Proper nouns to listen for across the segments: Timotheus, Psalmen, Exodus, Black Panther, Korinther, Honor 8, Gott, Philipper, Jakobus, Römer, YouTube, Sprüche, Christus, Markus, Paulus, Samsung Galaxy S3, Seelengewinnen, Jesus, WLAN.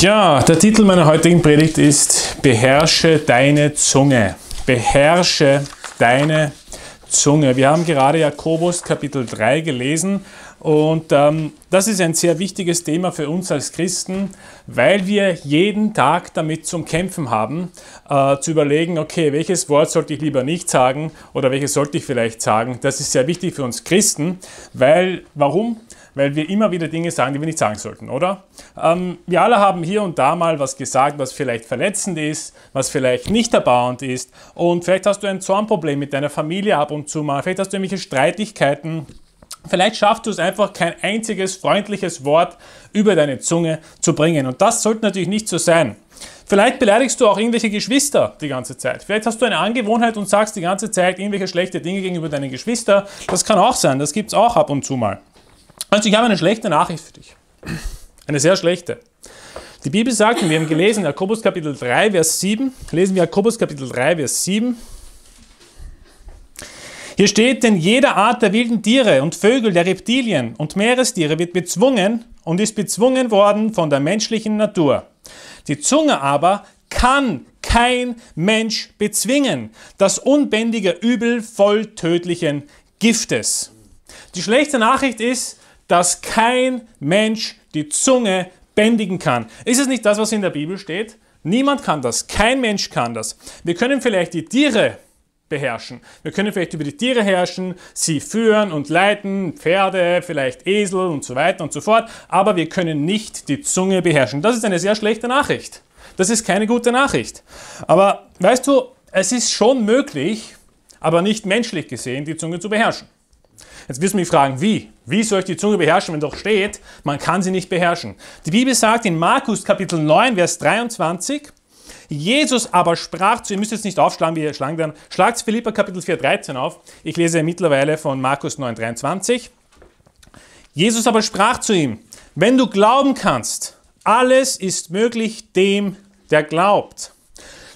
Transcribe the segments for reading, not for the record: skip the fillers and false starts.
Ja, der Titel meiner heutigen Predigt ist Beherrsche deine Zunge. Beherrsche deine Zunge. Wir haben gerade Jakobus Kapitel 3 gelesen und das ist ein sehr wichtiges Thema für uns als Christen, weil wir jeden Tag damit zum Kämpfen haben, zu überlegen, okay, welches Wort sollte ich lieber nicht sagen oder welches sollte ich vielleicht sagen. Das ist sehr wichtig für uns Christen, weil, warum? Weil wir immer wieder Dinge sagen, die wir nicht sagen sollten, oder? Wir alle haben hier und da mal was gesagt, was vielleicht verletzend ist, was vielleicht nicht erbauend ist. Und vielleicht hast du ein Zornproblem mit deiner Familie ab und zu mal, vielleicht hast du irgendwelche Streitigkeiten. Vielleicht schaffst du es einfach, kein einziges freundliches Wort über deine Zunge zu bringen. Und das sollte natürlich nicht so sein. Vielleicht beleidigst du auch irgendwelche Geschwister die ganze Zeit. Vielleicht hast du eine Angewohnheit und sagst die ganze Zeit irgendwelche schlechten Dinge gegenüber deinen Geschwistern. Das kann auch sein, das gibt es auch ab und zu mal. Also ich habe eine schlechte Nachricht für dich. Eine sehr schlechte. Die Bibel sagt, und wir haben gelesen, Jakobus Kapitel 3, Vers 7. Lesen wir Jakobus Kapitel 3, Vers 7. Hier steht, denn jede Art der wilden Tiere und Vögel, der Reptilien und Meerestiere wird bezwungen und ist bezwungen worden von der menschlichen Natur. Die Zunge aber kann kein Mensch bezwingen. Das unbändige Übel voll tödlichen Giftes. Die schlechte Nachricht ist, dass kein Mensch die Zunge bändigen kann. Ist es nicht das, was in der Bibel steht? Niemand kann das, kein Mensch kann das. Wir können vielleicht die Tiere beherrschen. Wir können vielleicht über die Tiere herrschen, sie führen und leiten, Pferde, vielleicht Esel und so weiter und so fort, aber wir können nicht die Zunge beherrschen. Das ist eine sehr schlechte Nachricht. Das ist keine gute Nachricht. Aber weißt du, es ist schon möglich, aber nicht menschlich gesehen, die Zunge zu beherrschen. Jetzt wirst du mich fragen, wie? Wie soll ich die Zunge beherrschen, wenn doch steht, man kann sie nicht beherrschen? Die Bibel sagt in Markus Kapitel 9, Vers 23, Jesus aber sprach zu, ihr müsst jetzt nicht aufschlagen, wie ihr schlagen dann, schlagt Philipper Kapitel 4, 13 auf. Ich lese mittlerweile von Markus 9, 23. Jesus aber sprach zu ihm, wenn du glauben kannst, alles ist möglich dem, der glaubt.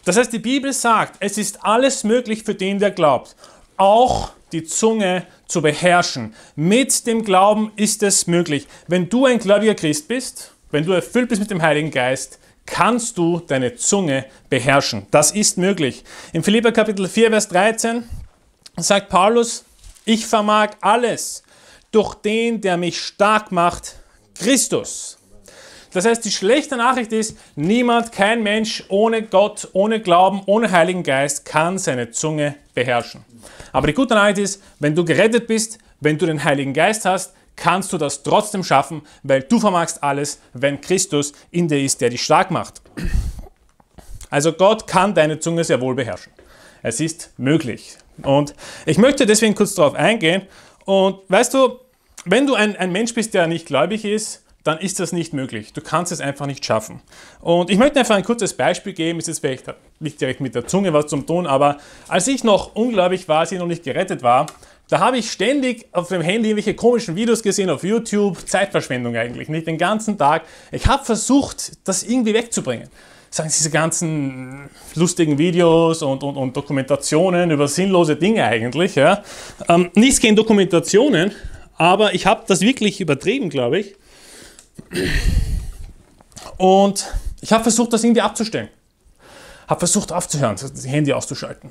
Das heißt, die Bibel sagt, es ist alles möglich für den, der glaubt. Auch die Zunge zu beherrschen. Mit dem Glauben ist es möglich. Wenn du ein gläubiger Christ bist, wenn du erfüllt bist mit dem Heiligen Geist, kannst du deine Zunge beherrschen. Das ist möglich. Im Philipper Kapitel 4, Vers 13 sagt Paulus, ich vermag alles durch den, der mich stark macht, Christus. Das heißt, die schlechte Nachricht ist, niemand, kein Mensch ohne Gott, ohne Glauben, ohne Heiligen Geist kann seine Zunge beherrschen. Aber die gute Nachricht ist, wenn du gerettet bist, wenn du den Heiligen Geist hast, kannst du das trotzdem schaffen, weil du vermagst alles, wenn Christus in dir ist, der dich stark macht. Also Gott kann deine Zunge sehr wohl beherrschen. Es ist möglich. Und ich möchte deswegen kurz darauf eingehen. Und weißt du, wenn du ein Mensch bist, der nicht gläubig ist, dann ist das nicht möglich. Du kannst es einfach nicht schaffen. Und ich möchte einfach ein kurzes Beispiel geben, es ist vielleicht nicht direkt mit der Zunge was zum tun, aber als ich noch ungläubig war, als ich noch nicht gerettet war, da habe ich ständig auf dem Handy irgendwelche komischen Videos gesehen auf YouTube, Zeitverschwendung eigentlich, nicht den ganzen Tag. Ich habe versucht, das irgendwie wegzubringen. Sagen diese ganzen lustigen Videos und Dokumentationen über sinnlose Dinge eigentlich. Ja. Nichts gegen Dokumentationen, aber ich habe das wirklich übertrieben, glaube ich. Und ich habe versucht, das irgendwie abzustellen. Habe versucht aufzuhören, das Handy auszuschalten.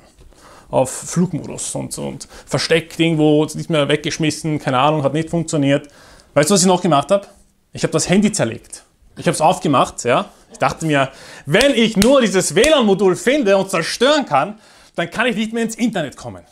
Auf Flugmodus und versteckt irgendwo, nicht mehr weggeschmissen, keine Ahnung, hat nicht funktioniert. Weißt du, was ich noch gemacht habe? Ich habe das Handy zerlegt. Ich habe es aufgemacht, ja. Ich dachte mir, wenn ich nur dieses WLAN-Modul finde und zerstören kann, dann kann ich nicht mehr ins Internet kommen.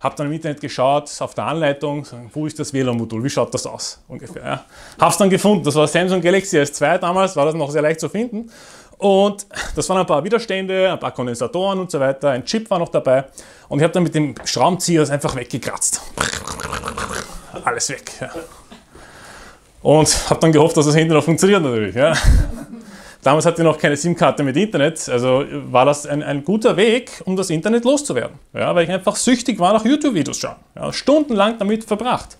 Habe dann im Internet geschaut, auf der Anleitung, wo ist das WLAN-Modul, wie schaut das aus ungefähr. Ja. Habe es dann gefunden, das war Samsung Galaxy S3 damals, war das noch sehr leicht zu finden. Und das waren ein paar Widerstände, ein paar Kondensatoren und so weiter, ein Chip war noch dabei. Und ich habe dann mit dem Schraubenzieher das einfach weggekratzt. Alles weg. Ja. Und habe dann gehofft, dass das Handy noch funktioniert natürlich. Ja. Damals hatte ich noch keine SIM-Karte mit Internet, also war das ein guter Weg, um das Internet loszuwerden. Ja, weil ich einfach süchtig war nach YouTube-Videos schauen. Ja, stundenlang damit verbracht.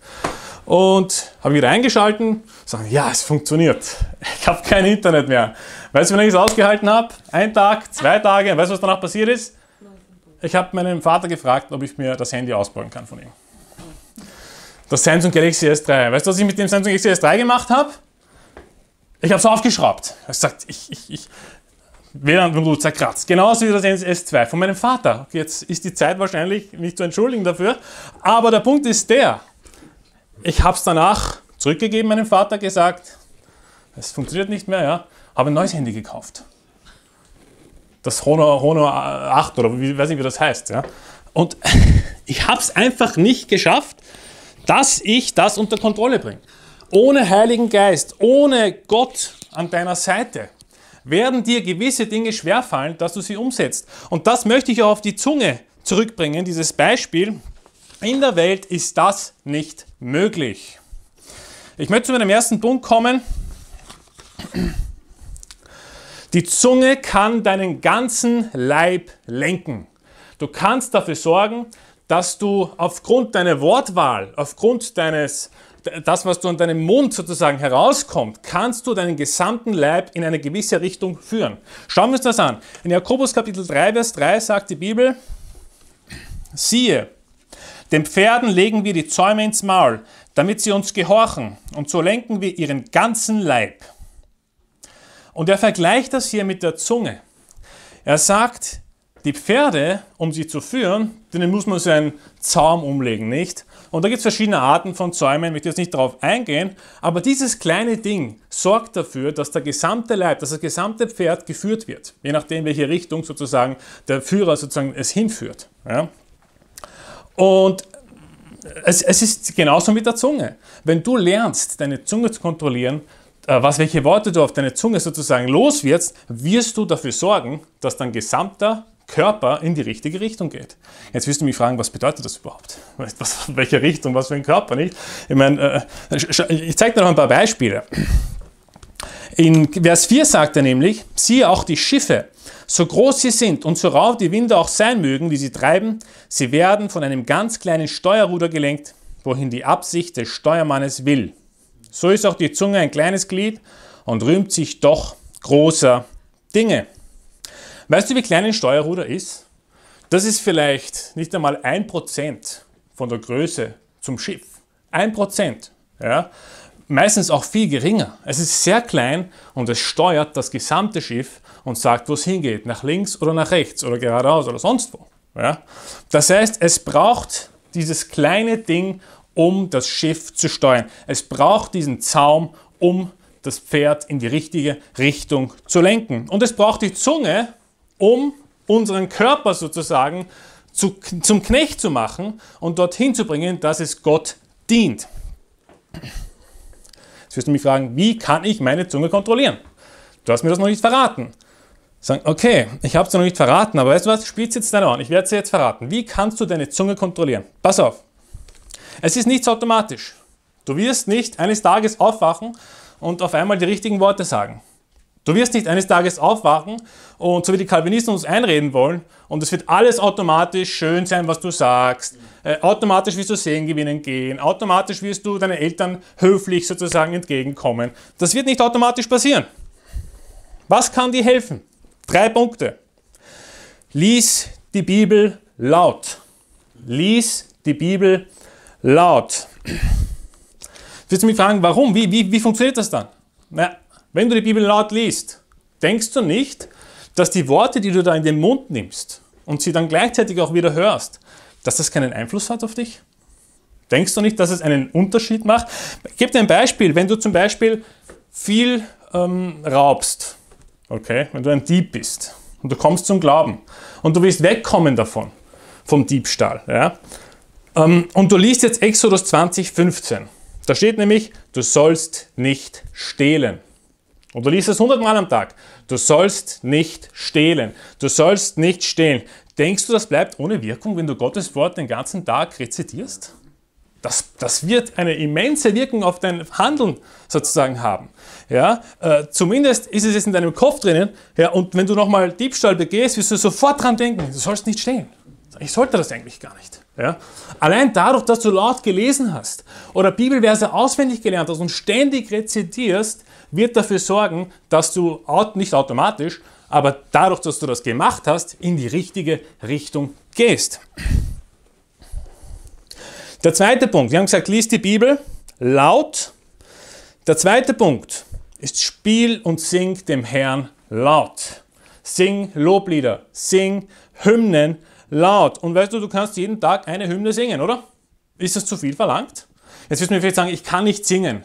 Und habe wieder eingeschalten, sagen, ja, es funktioniert. Ich habe kein Internet mehr. Weißt du, wenn ich es ausgehalten habe? Ein Tag, 2 Tage, weißt du, was danach passiert ist? Ich habe meinen Vater gefragt, ob ich mir das Handy ausborgen kann von ihm. Das Samsung Galaxy S3. Weißt du, was ich mit dem Samsung Galaxy S3 gemacht habe? Ich habe es aufgeschraubt. Er sagt, ich WLAN-Bluetooth zerkratzt. Genauso wie das S2 von meinem Vater. Jetzt ist die Zeit wahrscheinlich nicht zu entschuldigen dafür. Aber der Punkt ist der, ich habe es danach zurückgegeben, meinem Vater gesagt, es funktioniert nicht mehr, ja. Habe ein neues Handy gekauft. Das Honor 8 oder ich weiß nicht, wie das heißt. Ja. Und ich habe es einfach nicht geschafft, dass ich das unter Kontrolle bringe. Ohne Heiligen Geist, ohne Gott an deiner Seite werden dir gewisse Dinge schwerfallen, dass du sie umsetzt. Und das möchte ich auch auf die Zunge zurückbringen, dieses Beispiel. In der Welt ist das nicht möglich. Ich möchte zu meinem ersten Punkt kommen. Die Zunge kann deinen ganzen Leib lenken. Du kannst dafür sorgen, dass du aufgrund deiner Wortwahl, aufgrund das, was du an deinem Mund sozusagen herauskommt, kannst du deinen gesamten Leib in eine gewisse Richtung führen. Schauen wir uns das an. In Jakobus Kapitel 3, Vers 3 sagt die Bibel, siehe, den Pferden legen wir die Zäume ins Maul, damit sie uns gehorchen, und so lenken wir ihren ganzen Leib. Und er vergleicht das hier mit der Zunge. Er sagt, die Pferde, um sie zu führen, denen muss man so einen Zaum umlegen, nicht? Und da gibt es verschiedene Arten von Zäumen, ich möchte jetzt nicht darauf eingehen, aber dieses kleine Ding sorgt dafür, dass der gesamte Leib, dass das gesamte Pferd geführt wird, je nachdem, welche Richtung sozusagen der Führer sozusagen es hinführt. Ja? Und es ist genauso mit der Zunge. Wenn du lernst, deine Zunge zu kontrollieren, welche Worte du auf deine Zunge sozusagen loswirst, wirst du dafür sorgen, dass dein gesamter Körper in die richtige Richtung geht. Jetzt wirst du mich fragen, was bedeutet das überhaupt? Welche Richtung, was für ein Körper, nicht? Ich meine, ich zeige dir noch ein paar Beispiele. In Vers 4 sagt er nämlich, siehe auch die Schiffe, so groß sie sind und so rau die Winde auch sein mögen, die sie treiben, sie werden von einem ganz kleinen Steuerruder gelenkt, wohin die Absicht des Steuermannes will. So ist auch die Zunge ein kleines Glied und rühmt sich doch großer Dinge. Weißt du, wie klein ein Steuerruder ist? Das ist vielleicht nicht einmal 1% von der Größe zum Schiff. 1%. Ja? Meistens auch viel geringer. Es ist sehr klein und es steuert das gesamte Schiff und sagt, wo es hingeht. Nach links oder nach rechts oder geradeaus oder sonst wo. Ja? Das heißt, es braucht dieses kleine Ding, um das Schiff zu steuern. Es braucht diesen Zaum, um das Pferd in die richtige Richtung zu lenken. Und es braucht die Zunge, um unseren Körper sozusagen zum Knecht zu machen und dorthin zu bringen, dass es Gott dient. Jetzt wirst du mich fragen, wie kann ich meine Zunge kontrollieren? Du hast mir das noch nicht verraten. Sagen, okay, ich habe es dir noch nicht verraten, aber weißt du was, spiel's jetzt dann an, ich werde es dir jetzt verraten. Wie kannst du deine Zunge kontrollieren? Pass auf, es ist nichts automatisch. Du wirst nicht eines Tages aufwachen und auf einmal die richtigen Worte sagen. Du wirst nicht eines Tages aufwachen und so wie die Calvinisten uns einreden wollen und es wird alles automatisch schön sein, was du sagst, automatisch wirst du Segen gewinnen gehen, automatisch wirst du deinen Eltern höflich sozusagen entgegenkommen. Das wird nicht automatisch passieren. Was kann dir helfen? 3 Punkte. Lies die Bibel laut. Lies die Bibel laut. Willst du mich fragen, warum? Wie funktioniert das dann? Naja, wenn du die Bibel laut liest, denkst du nicht, dass die Worte, die du da in den Mund nimmst und sie dann gleichzeitig auch wieder hörst, dass das keinen Einfluss hat auf dich? Denkst du nicht, dass es einen Unterschied macht? Ich gebe dir ein Beispiel. Wenn du zum Beispiel viel raubst, okay, wenn du ein Dieb bist und du kommst zum Glauben und du willst wegkommen davon, vom Diebstahl, ja? Und du liest jetzt Exodus 20:15. Da steht nämlich, du sollst nicht stehlen. Und du liest das 100-mal am Tag. Du sollst nicht stehlen. Du sollst nicht stehlen. Denkst du, das bleibt ohne Wirkung, wenn du Gottes Wort den ganzen Tag rezitierst? Das wird eine immense Wirkung auf dein Handeln sozusagen haben. Ja? Zumindest ist es jetzt in deinem Kopf drinnen. Ja, und wenn du nochmal Diebstahl begehst, wirst du sofort dran denken, du sollst nicht stehlen. Ich sollte das eigentlich gar nicht. Ja? Allein dadurch, dass du laut gelesen hast oder Bibelverse auswendig gelernt hast und ständig rezitierst, wird dafür sorgen, dass du, nicht automatisch, aber dadurch, dass du das gemacht hast, in die richtige Richtung gehst. Der zweite Punkt, wir haben gesagt, lies die Bibel laut. Der zweite Punkt ist spiel und sing dem Herrn laut. Sing Loblieder, sing Hymnen laut. Und weißt du, du kannst jeden Tag eine Hymne singen, oder? Ist das zu viel verlangt? Jetzt wirst du mir vielleicht sagen, ich kann nicht singen.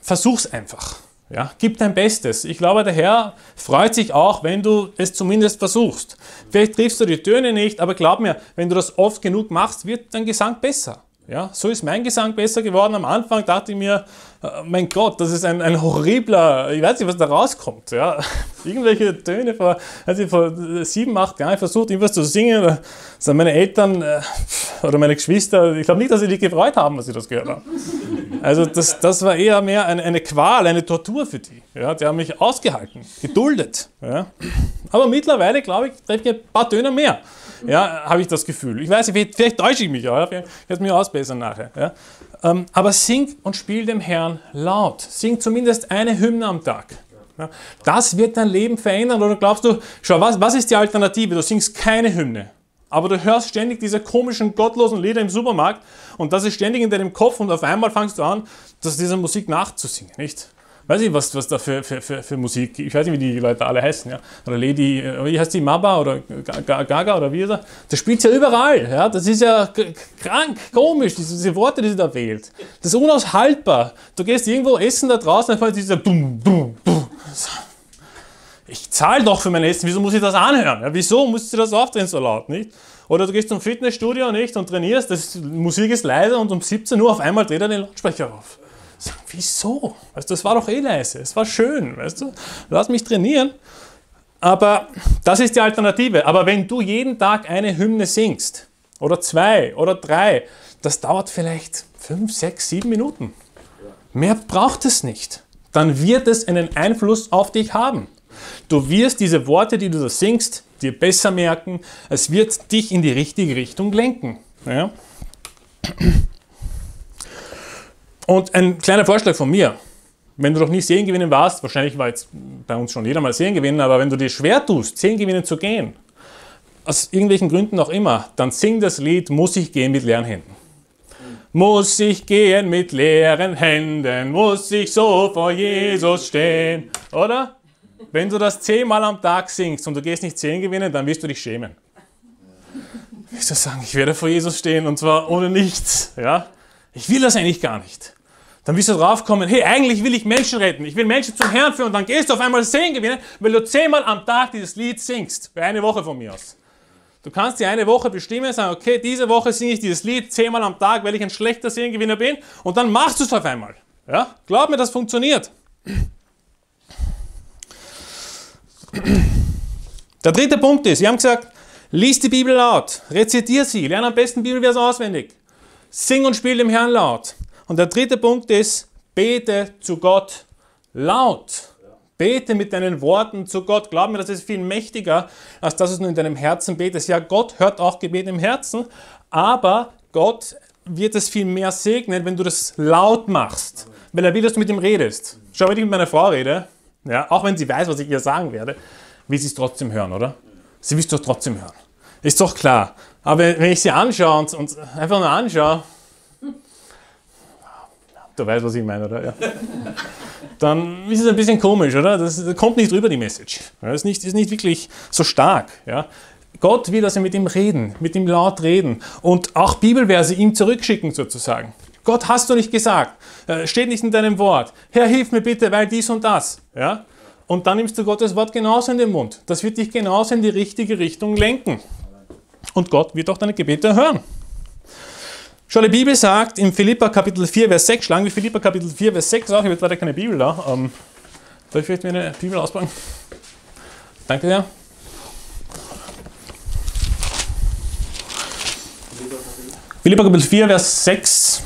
Versuch's einfach. Ja, gib dein Bestes. Ich glaube, der Herr freut sich auch, wenn du es zumindest versuchst. Vielleicht triffst du die Töne nicht, aber glaub mir, wenn du das oft genug machst, wird dein Gesang besser. Ja, so ist mein Gesang besser geworden. Am Anfang dachte ich mir, mein Gott, das ist ein horribler, ich weiß nicht, was da rauskommt. Ja. Irgendwelche Töne, vor 7, 8 Jahren versucht, irgendwas zu singen. Das sind meine Eltern oder meine Geschwister, ich glaube nicht, dass sie dich gefreut haben, als sie das gehört haben. Also das war eher mehr eine Qual, eine Tortur für die. Ja, die haben mich ausgehalten, geduldet. Ja. Aber mittlerweile, glaube ich, treffe ich ein paar Töne mehr. Ja, habe ich das Gefühl. Ich weiß nicht, vielleicht täusche ich mich auch. Ich werde es mir ausbessern nachher. Ja. Aber sing und spiel dem Herrn laut. Sing zumindest eine Hymne am Tag. Ja. Das wird dein Leben verändern. Oder glaubst du, schau, was ist die Alternative? Du singst keine Hymne. Aber du hörst ständig diese komischen, gottlosen Lieder im Supermarkt und das ist ständig in deinem Kopf und auf einmal fangst du an, dieser Musik nachzusingen, nicht? Weiß ich, was da für Musik, ich weiß nicht, wie die Leute alle heißen, ja? Oder Lady, wie heißt die, Mabba oder Gaga oder wie ist er? Das spielt ja überall, ja? Das ist ja krank, komisch, diese Worte, die sie da wählt. Das ist unaushaltbar. Du gehst irgendwo essen da draußen, dann fällt dieser Bum, Bum, Bum. Ich zahle doch für mein Essen, wieso muss ich das anhören? Ja, wieso musst du das aufdrehen so laut, nicht? Oder du gehst zum Fitnessstudio, nicht, und trainierst, die Musik ist leise und um 17 Uhr auf einmal dreht er den Lautsprecher auf. Sag, wieso? Weißt du, das war doch eh leise, es war schön, weißt du? Lass mich trainieren. Aber das ist die Alternative. Aber wenn du jeden Tag eine Hymne singst, oder 2 oder 3, das dauert vielleicht 5, 6, 7 Minuten. Mehr braucht es nicht. Dann wird es einen Einfluss auf dich haben. Du wirst diese Worte, die du da singst, dir besser merken. Es wird dich in die richtige Richtung lenken. Ja? Und ein kleiner Vorschlag von mir. Wenn du noch nie Seelengewinnen warst, wahrscheinlich war jetzt bei uns schon jeder mal Seelengewinnen, aber wenn du dir schwer tust, Seelengewinnen zu gehen, aus irgendwelchen Gründen auch immer, dann sing das Lied Muss ich gehen mit leeren Händen. Muss ich gehen mit leeren Händen, muss ich so vor Jesus stehen, oder? Wenn du das 10-mal am Tag singst und du gehst nicht 10 gewinnen, dann wirst du dich schämen. Du wirst sagen, ich werde vor Jesus stehen und zwar ohne nichts. Ja? Ich will das eigentlich gar nicht. Dann wirst du drauf kommen, hey, eigentlich will ich Menschen retten. Ich will Menschen zum Herrn führen und dann gehst du auf einmal 10 gewinnen, weil du 10-mal am Tag dieses Lied singst. Bei einer Woche von mir aus. Du kannst dir eine Woche bestimmen und sagen, okay, diese Woche singe ich dieses Lied 10-mal am Tag, weil ich ein schlechter Seelengewinner bin und dann machst du es auf einmal. Ja? Glaub mir, das funktioniert. Der dritte Punkt ist, wir haben gesagt, lies die Bibel laut, rezitier sie, lerne am besten Bibelvers auswendig, sing und spiel dem Herrn laut. Und der dritte Punkt ist, bete zu Gott laut. Bete mit deinen Worten zu Gott. Glaub mir, das ist viel mächtiger, als dass es nur in deinem Herzen betest. Ja, Gott hört auch Gebet im Herzen, aber Gott wird es viel mehr segnen, wenn du das laut machst, weil er will, dass du mit ihm redest. Schau, wenn ich mit meiner Frau rede, ja, auch wenn sie weiß, was ich ihr sagen werde, will sie es trotzdem hören, oder? Sie will es doch trotzdem hören. Ist doch klar. Aber wenn ich sie anschaue und einfach nur anschaue, du weißt, was ich meine, oder? Ja. Dann ist es ein bisschen komisch, oder? Das kommt nicht rüber, die Message. Das ist nicht wirklich so stark. Ja? Gott will, dass wir mit ihm reden, mit ihm laut reden und auch Bibelverse ihm zurückschicken sozusagen. Gott, hast du nicht gesagt, steht nicht in deinem Wort. Herr, hilf mir bitte, weil dies und das. Ja? Und dann nimmst du Gottes Wort genauso in den Mund. Das wird dich genauso in die richtige Richtung lenken. Und Gott wird auch deine Gebete erhören. Schau, die Bibel sagt in Philipper Kapitel 4, Vers 6, schlagen wir Philipper Kapitel 4, Vers 6 auf. Ich habe leider keine Bibel da. Darf ich vielleicht mir eine Bibel auspacken? Danke sehr. Philipper Kapitel 4, Vers 6.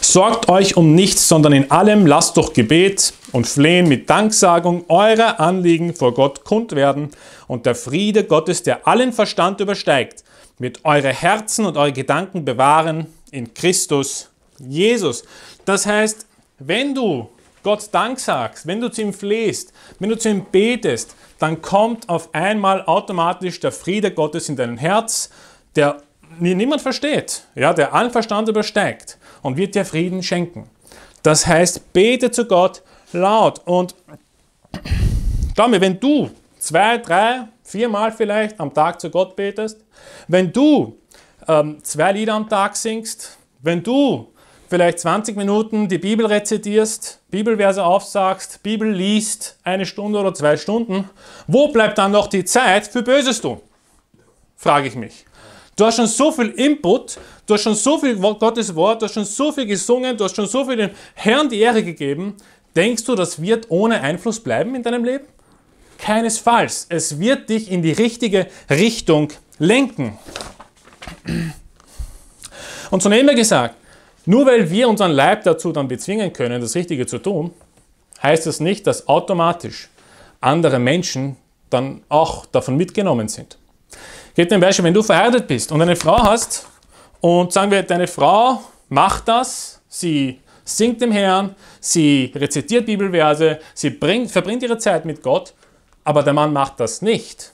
Sorgt euch um nichts, sondern in allem lasst durch Gebet und Flehen mit Danksagung eure Anliegen vor Gott kund werden und der Friede Gottes, der allen Verstand übersteigt, wird eure Herzen und eure Gedanken bewahren in Christus Jesus. Das heißt, wenn du Gott Dank sagst, wenn du zu ihm flehst, wenn du zu ihm betest, dann kommt auf einmal automatisch der Friede Gottes in dein Herz, der niemand versteht, ja, der allen Verstand übersteigt. und wird dir Frieden schenken. Das heißt, bete zu Gott laut. Und glaub mir, wenn du 2, 3, 4 Mal vielleicht am Tag zu Gott betest, wenn du 2 Lieder am Tag singst, wenn du vielleicht 20 Minuten die Bibel rezitierst, Bibelverse aufsagst, Bibel liest, 1 Stunde oder 2 Stunden, wo bleibt dann noch die Zeit für Böses tun? Frage ich mich. Du hast schon so viel Input, du hast schon so viel Gottes Wort, du hast schon so viel gesungen, du hast schon so viel dem Herrn die Ehre gegeben. Denkst du, das wird ohne Einfluss bleiben in deinem Leben? Keinesfalls. Es wird dich in die richtige Richtung lenken. Und so nebenbei gesagt, nur weil wir unseren Leib dazu dann bezwingen können, das Richtige zu tun, heißt es nicht, dass automatisch andere Menschen dann auch davon mitgenommen sind. Geht mir ein Beispiel, wenn du verheiratet bist und eine Frau hast und sagen wir, deine Frau macht das, sie singt dem Herrn, sie rezitiert Bibelverse, sie verbringt ihre Zeit mit Gott, aber der Mann macht das nicht,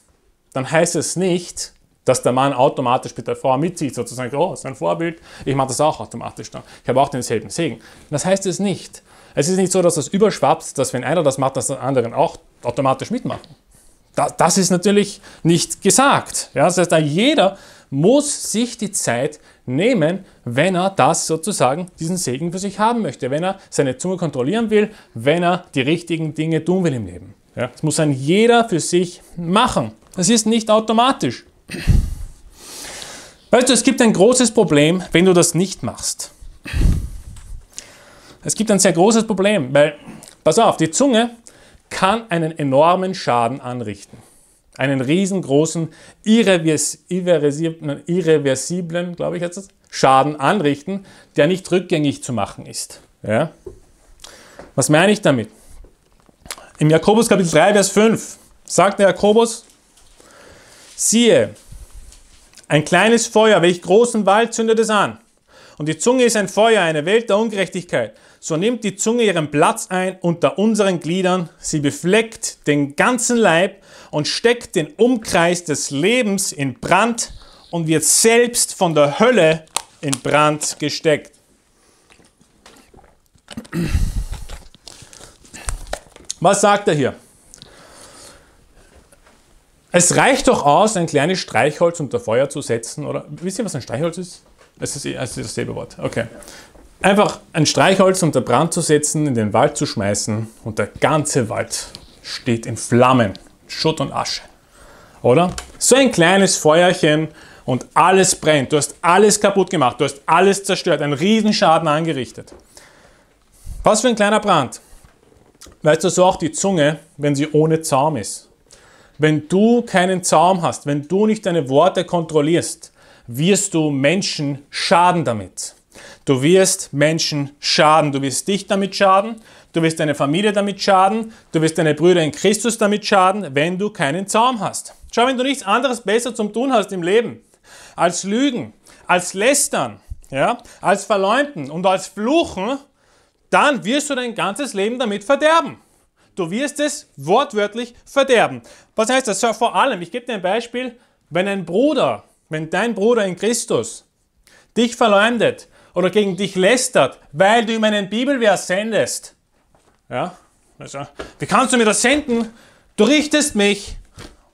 dann heißt es nicht, dass der Mann automatisch mit der Frau mitzieht, sozusagen, oh, ist ein Vorbild, ich mache das auch automatisch dann, ich habe auch denselben Segen. Das heißt es nicht. Es ist nicht so, dass das überschwappt, dass wenn einer das macht, dass die anderen auch automatisch mitmachen. Das ist natürlich nicht gesagt. Ja, das heißt, jeder muss sich die Zeit nehmen, wenn er das sozusagen, diesen Segen für sich haben möchte, wenn er seine Zunge kontrollieren will, wenn er die richtigen Dinge tun will im Leben. Ja, das muss dann jeder für sich machen. Das ist nicht automatisch. Weißt du, es gibt ein großes Problem, wenn du das nicht machst. Es gibt ein sehr großes Problem, weil, pass auf, die Zunge kann einen enormen Schaden anrichten. Einen riesengroßen, irreversiblen, glaube ich, jetzt Schaden anrichten, der nicht rückgängig zu machen ist. Ja? Was meine ich damit? Im Jakobus Kapitel 3, Vers 5 sagt der Jakobus, siehe, ein kleines Feuer, welch großen Wald zündet es an. Und die Zunge ist ein Feuer, eine Welt der Ungerechtigkeit. So nimmt die Zunge ihren Platz ein unter unseren Gliedern. Sie befleckt den ganzen Leib und steckt den Umkreis des Lebens in Brand und wird selbst von der Hölle in Brand gesteckt. Was sagt er hier? Es reicht doch aus, ein kleines Streichholz unter Feuer zu setzen, oder? Wisst ihr, was ein Streichholz ist? Es ist dasselbe Wort. Okay. Einfach ein Streichholz unter Brand zu setzen, in den Wald zu schmeißen und der ganze Wald steht in Flammen, Schutt und Asche. Oder? So ein kleines Feuerchen und alles brennt. Du hast alles kaputt gemacht, du hast alles zerstört, einen Riesenschaden angerichtet. Was für ein kleiner Brand. Weißt du, so auch die Zunge, wenn sie ohne Zaum ist. Wenn du keinen Zaum hast, wenn du nicht deine Worte kontrollierst, wirst du Menschen schaden damit. Du wirst Menschen schaden. Du wirst dich damit schaden, du wirst deine Familie damit schaden, du wirst deine Brüder in Christus damit schaden, wenn du keinen Zaum hast. Schau, wenn du nichts anderes besser zum Tun hast im Leben, als Lügen, als Lästern, ja, als Verleumden und als Fluchen, dann wirst du dein ganzes Leben damit verderben. Du wirst es wortwörtlich verderben. Was heißt das? Vor allem, ich gebe dir ein Beispiel, wenn dein Bruder in Christus dich verleumdet oder gegen dich lästert, weil du ihm einen Bibelvers sendest. Ja? Also, wie kannst du mir das senden? Du richtest mich.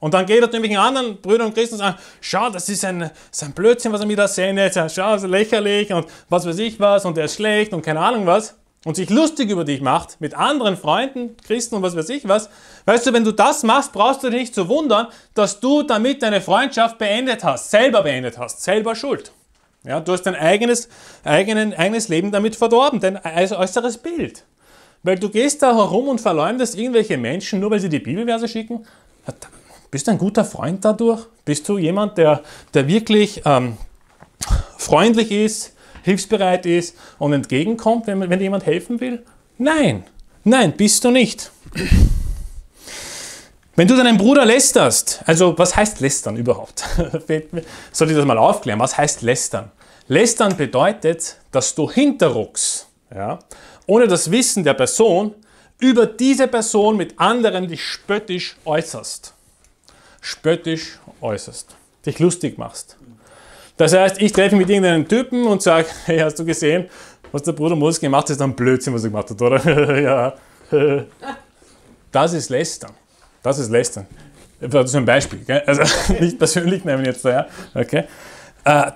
Und dann geht er nämlich anderen Brüdern und Christen und sagt, schau, das ist ein Blödsinn, was er mir da sendet. Schau, das ist lächerlich und was weiß ich was und er ist schlecht und keine Ahnung was. Und sich lustig über dich macht, mit anderen Freunden, Christen und was weiß ich was, weißt du, wenn du das machst, brauchst du dich nicht zu wundern, dass du damit deine Freundschaft beendet hast, selber schuld. Ja, du hast dein eigenes Leben damit verdorben, dein äußeres Bild. Weil du gehst da herum und verleumdest irgendwelche Menschen, nur weil sie die Bibelverse schicken. Bist du ein guter Freund dadurch? Bist du jemand, der wirklich freundlich ist, hilfsbereit ist und entgegenkommt, wenn jemand helfen will? Nein, nein, bist du nicht. Wenn du deinen Bruder lästerst, also was heißt lästern überhaupt? Soll ich das mal aufklären? Was heißt lästern? Lästern bedeutet, dass du hinterrucks, ja, ohne das Wissen der Person, über diese Person mit anderen dich spöttisch äußerst. Spöttisch äußerst. Dich lustig machst. Das heißt, ich treffe mit irgendeinem Typen und sage, hey, hast du gesehen, was der Bruder Moses gemacht hat, ist dann Blödsinn, was er gemacht hat, oder? Ja. Das ist Lästern. Das ist Lästern. Das ist ein Beispiel, gell? Also nicht persönlich nehmen jetzt daher. Okay.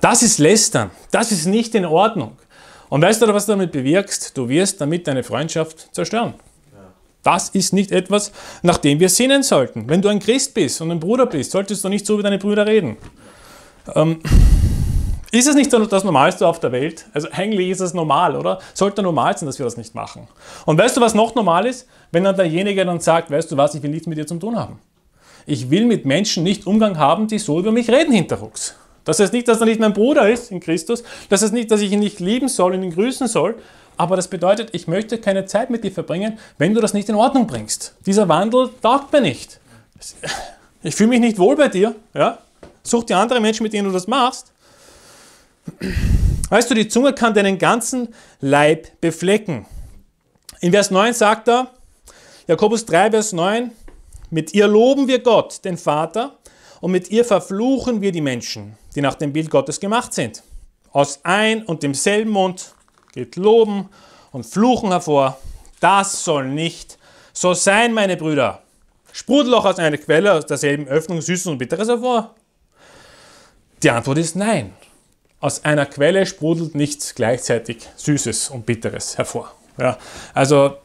Das ist Lästern. Das ist nicht in Ordnung. Und weißt du, was du damit bewirkst? Du wirst damit deine Freundschaft zerstören. Das ist nicht etwas, nach dem wir sinnen sollten. Wenn du ein Christ bist und ein Bruder bist, solltest du nicht so über deine Brüder reden. Ist es nicht das Normalste auf der Welt? Also eigentlich ist es normal, oder? Sollte normal sein, dass wir das nicht machen. Und weißt du, was noch normal ist? Wenn dann derjenige dann sagt, weißt du was, ich will nichts mit dir zu tun haben. Ich will mit Menschen nicht Umgang haben, die so über mich reden hinterrucks. Das heißt nicht, dass er nicht mein Bruder ist in Christus. Das heißt nicht, dass ich ihn nicht lieben soll und ihn grüßen soll. Aber das bedeutet, ich möchte keine Zeit mit dir verbringen, wenn du das nicht in Ordnung bringst. Dieser Wandel taugt mir nicht. Ich fühle mich nicht wohl bei dir. Ja? Such dir andere Menschen, mit denen du das machst. Weißt du, die Zunge kann deinen ganzen Leib beflecken. In Vers 9 sagt er, Jakobus 3, Vers 9, mit ihr loben wir Gott, den Vater, und mit ihr verfluchen wir die Menschen, die nach dem Bild Gottes gemacht sind. Aus ein und demselben Mund geht Loben und Fluchen hervor. Das soll nicht so sein, meine Brüder. Sprudelt auch aus einer Quelle, aus derselben Öffnung Süßes und Bitteres hervor? Die Antwort ist nein. Aus einer Quelle sprudelt nichts gleichzeitig Süßes und Bitteres hervor. Ja, also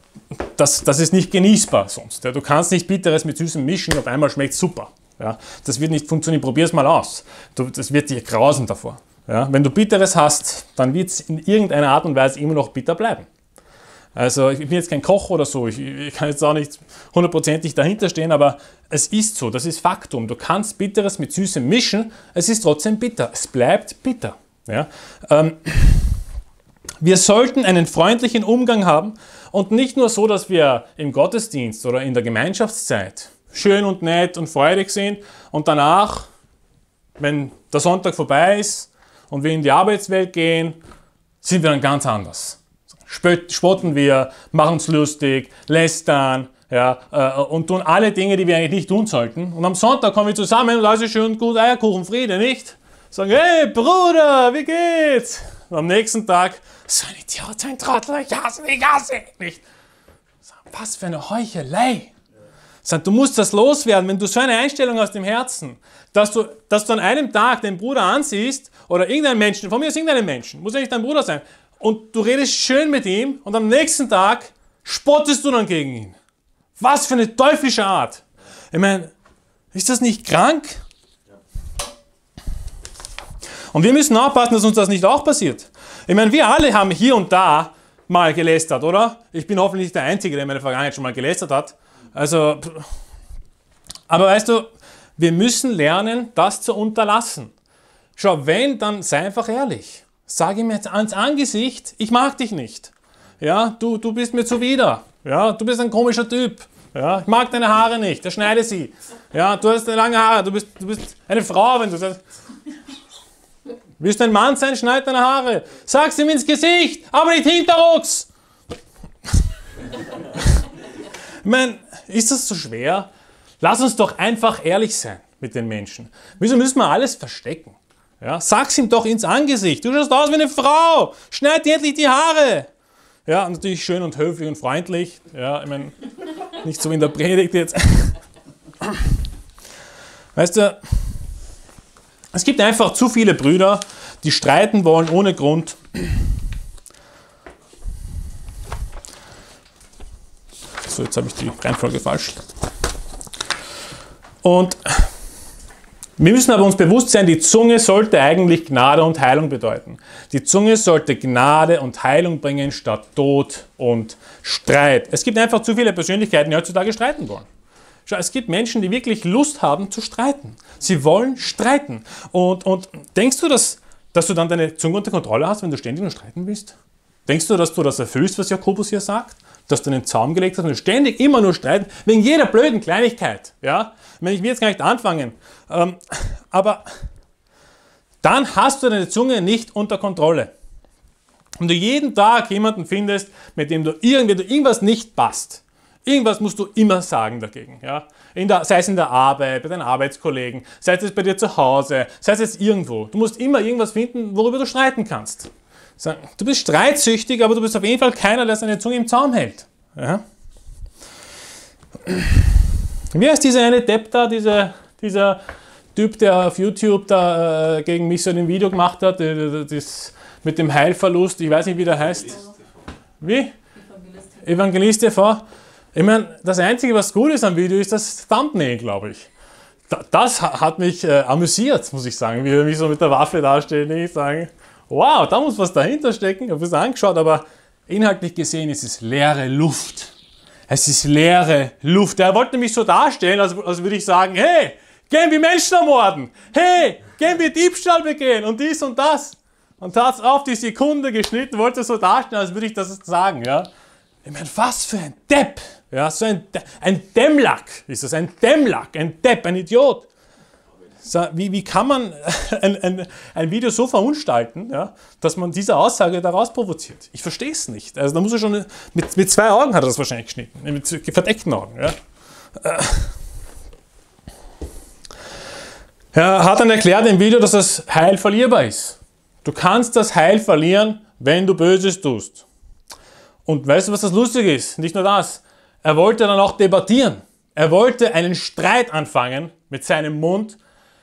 das ist nicht genießbar sonst. Ja, du kannst nicht Bitteres mit Süßem mischen, auf einmal schmeckt es super. Ja, das wird nicht funktionieren, probier es mal aus. Das wird dir grausen davor. Ja, wenn du Bitteres hast, dann wird es in irgendeiner Art und Weise immer noch bitter bleiben. Also ich bin jetzt kein Koch oder so, ich kann jetzt auch nicht hundertprozentig dahinter stehen, aber es ist so, das ist Faktum. Du kannst Bitteres mit Süßem mischen, es ist trotzdem bitter, es bleibt bitter. Ja? Wir sollten einen freundlichen Umgang haben und nicht nur so, dass wir im Gottesdienst oder in der Gemeinschaftszeit schön und nett und freudig sind und danach, wenn der Sonntag vorbei ist, und wir in die Arbeitswelt gehen, sind wir dann ganz anders. Spotten wir, machen uns lustig, lästern, ja, und tun alle Dinge, die wir eigentlich nicht tun sollten. Und am Sonntag kommen wir zusammen und alles ist schön und gut, Eierkuchen, Friede, nicht? Sagen, hey Bruder, wie geht's? Und am nächsten Tag, so ein Idiot, so ein Trottel, ich hasse ihn, nicht? Was für eine Heuchelei. Du musst das loswerden, wenn du so eine Einstellung aus dem Herzen, dass du an einem Tag den Bruder ansiehst oder irgendeinen Menschen, von mir aus irgendeinen Menschen, muss ja nicht dein Bruder sein, und du redest schön mit ihm und am nächsten Tag spottest du dann gegen ihn. Was für eine teuflische Art. Ich meine, ist das nicht krank? Und wir müssen aufpassen, dass uns das nicht auch passiert. Ich meine, wir alle haben hier und da mal gelästert, oder? Ich bin hoffentlich nicht der Einzige, der in meiner Vergangenheit schon mal gelästert hat. Also, aber weißt du, wir müssen lernen, das zu unterlassen. Schau, wenn, dann sei einfach ehrlich. Sag ihm jetzt ans Angesicht, ich mag dich nicht. Ja, du bist mir zuwider. Ja, du bist ein komischer Typ. Ja, ich mag deine Haare nicht, dann schneide sie. Ja, du hast lange Haare, du bist eine Frau, wenn du sagst. Willst du ein Mann sein, schneid deine Haare. Sag's ihm ins Gesicht, aber nicht hinterrucks. Ich meine, ist das so schwer? Lass uns doch einfach ehrlich sein mit den Menschen. Wieso müssen wir alles verstecken? Ja, sag's ihm doch ins Angesicht. Du schaust aus wie eine Frau. Schneid dir endlich die Haare. Ja, und natürlich schön und höflich und freundlich. Ja, ich meine, nicht so in der Predigt jetzt. Weißt du, es gibt einfach zu viele Brüder, die streiten wollen ohne Grund. So, jetzt habe ich die Reihenfolge falsch. Und wir müssen aber uns bewusst sein, die Zunge sollte eigentlich Gnade und Heilung bedeuten. Die Zunge sollte Gnade und Heilung bringen, statt Tod und Streit. Es gibt einfach zu viele Persönlichkeiten, die heutzutage streiten wollen. Schau, es gibt Menschen, die wirklich Lust haben zu streiten. Sie wollen streiten. Und denkst du, dass du dann deine Zunge unter Kontrolle hast, wenn du ständig nur streiten willst? Denkst du das erfüllst, was Jakobus hier sagt? Dass du einen Zaum gelegt hast und ständig immer nur streiten, wegen jeder blöden Kleinigkeit. Ja? Ich will jetzt gar nicht anfangen, aber dann hast du deine Zunge nicht unter Kontrolle. Und du jeden Tag jemanden findest, mit dem du irgendwas nicht passt. Irgendwas musst du immer sagen dagegen. Ja? Sei es in der Arbeit, bei deinen Arbeitskollegen, sei es bei dir zu Hause, sei es jetzt irgendwo. Du musst immer irgendwas finden, worüber du streiten kannst. Du bist streitsüchtig, aber du bist auf jeden Fall keiner, der seine Zunge im Zaum hält. Ja? Wie heißt dieser eine Depp da, dieser Typ, der auf YouTube da gegen mich so ein Video gemacht hat, das mit dem Heilverlust, ich weiß nicht, wie der heißt. Wie? Evangelist TV. Ich meine, das Einzige, was gut ist am Video, ist das Thumbnail, glaube ich. Das hat mich amüsiert, muss ich sagen, wie er mich so mit der Waffe dasteht. Ich sage, wow, da muss was dahinter stecken. Ich habe es angeschaut, aber inhaltlich gesehen ist es leere Luft. Es ist leere Luft. Er wollte mich so darstellen, als würde ich sagen, hey, gehen wir Menschen ermorden. Hey, gehen wir Diebstahl begehen und dies und das. Und hat es auf die Sekunde geschnitten, wollte so darstellen, als würde ich das sagen. Ja? Ich meine, was für ein Depp. Ja, so ein Dämmlack ist das, ein Dämmlack, ein Depp, ein Idiot. So, wie kann man ein Video so verunstalten, ja, dass man diese Aussage daraus provoziert? Ich verstehe es nicht. Also da muss er schon, mit zwei Augen hat er das wahrscheinlich geschnitten, mit verdeckten Augen. Ja. Er hat dann erklärt im Video, dass das Heil verlierbar ist. Du kannst das Heil verlieren, wenn du Böses tust. Und weißt du, was das Lustige ist? Nicht nur das. Er wollte dann auch debattieren. Er wollte einen Streit anfangen mit seinem Mund,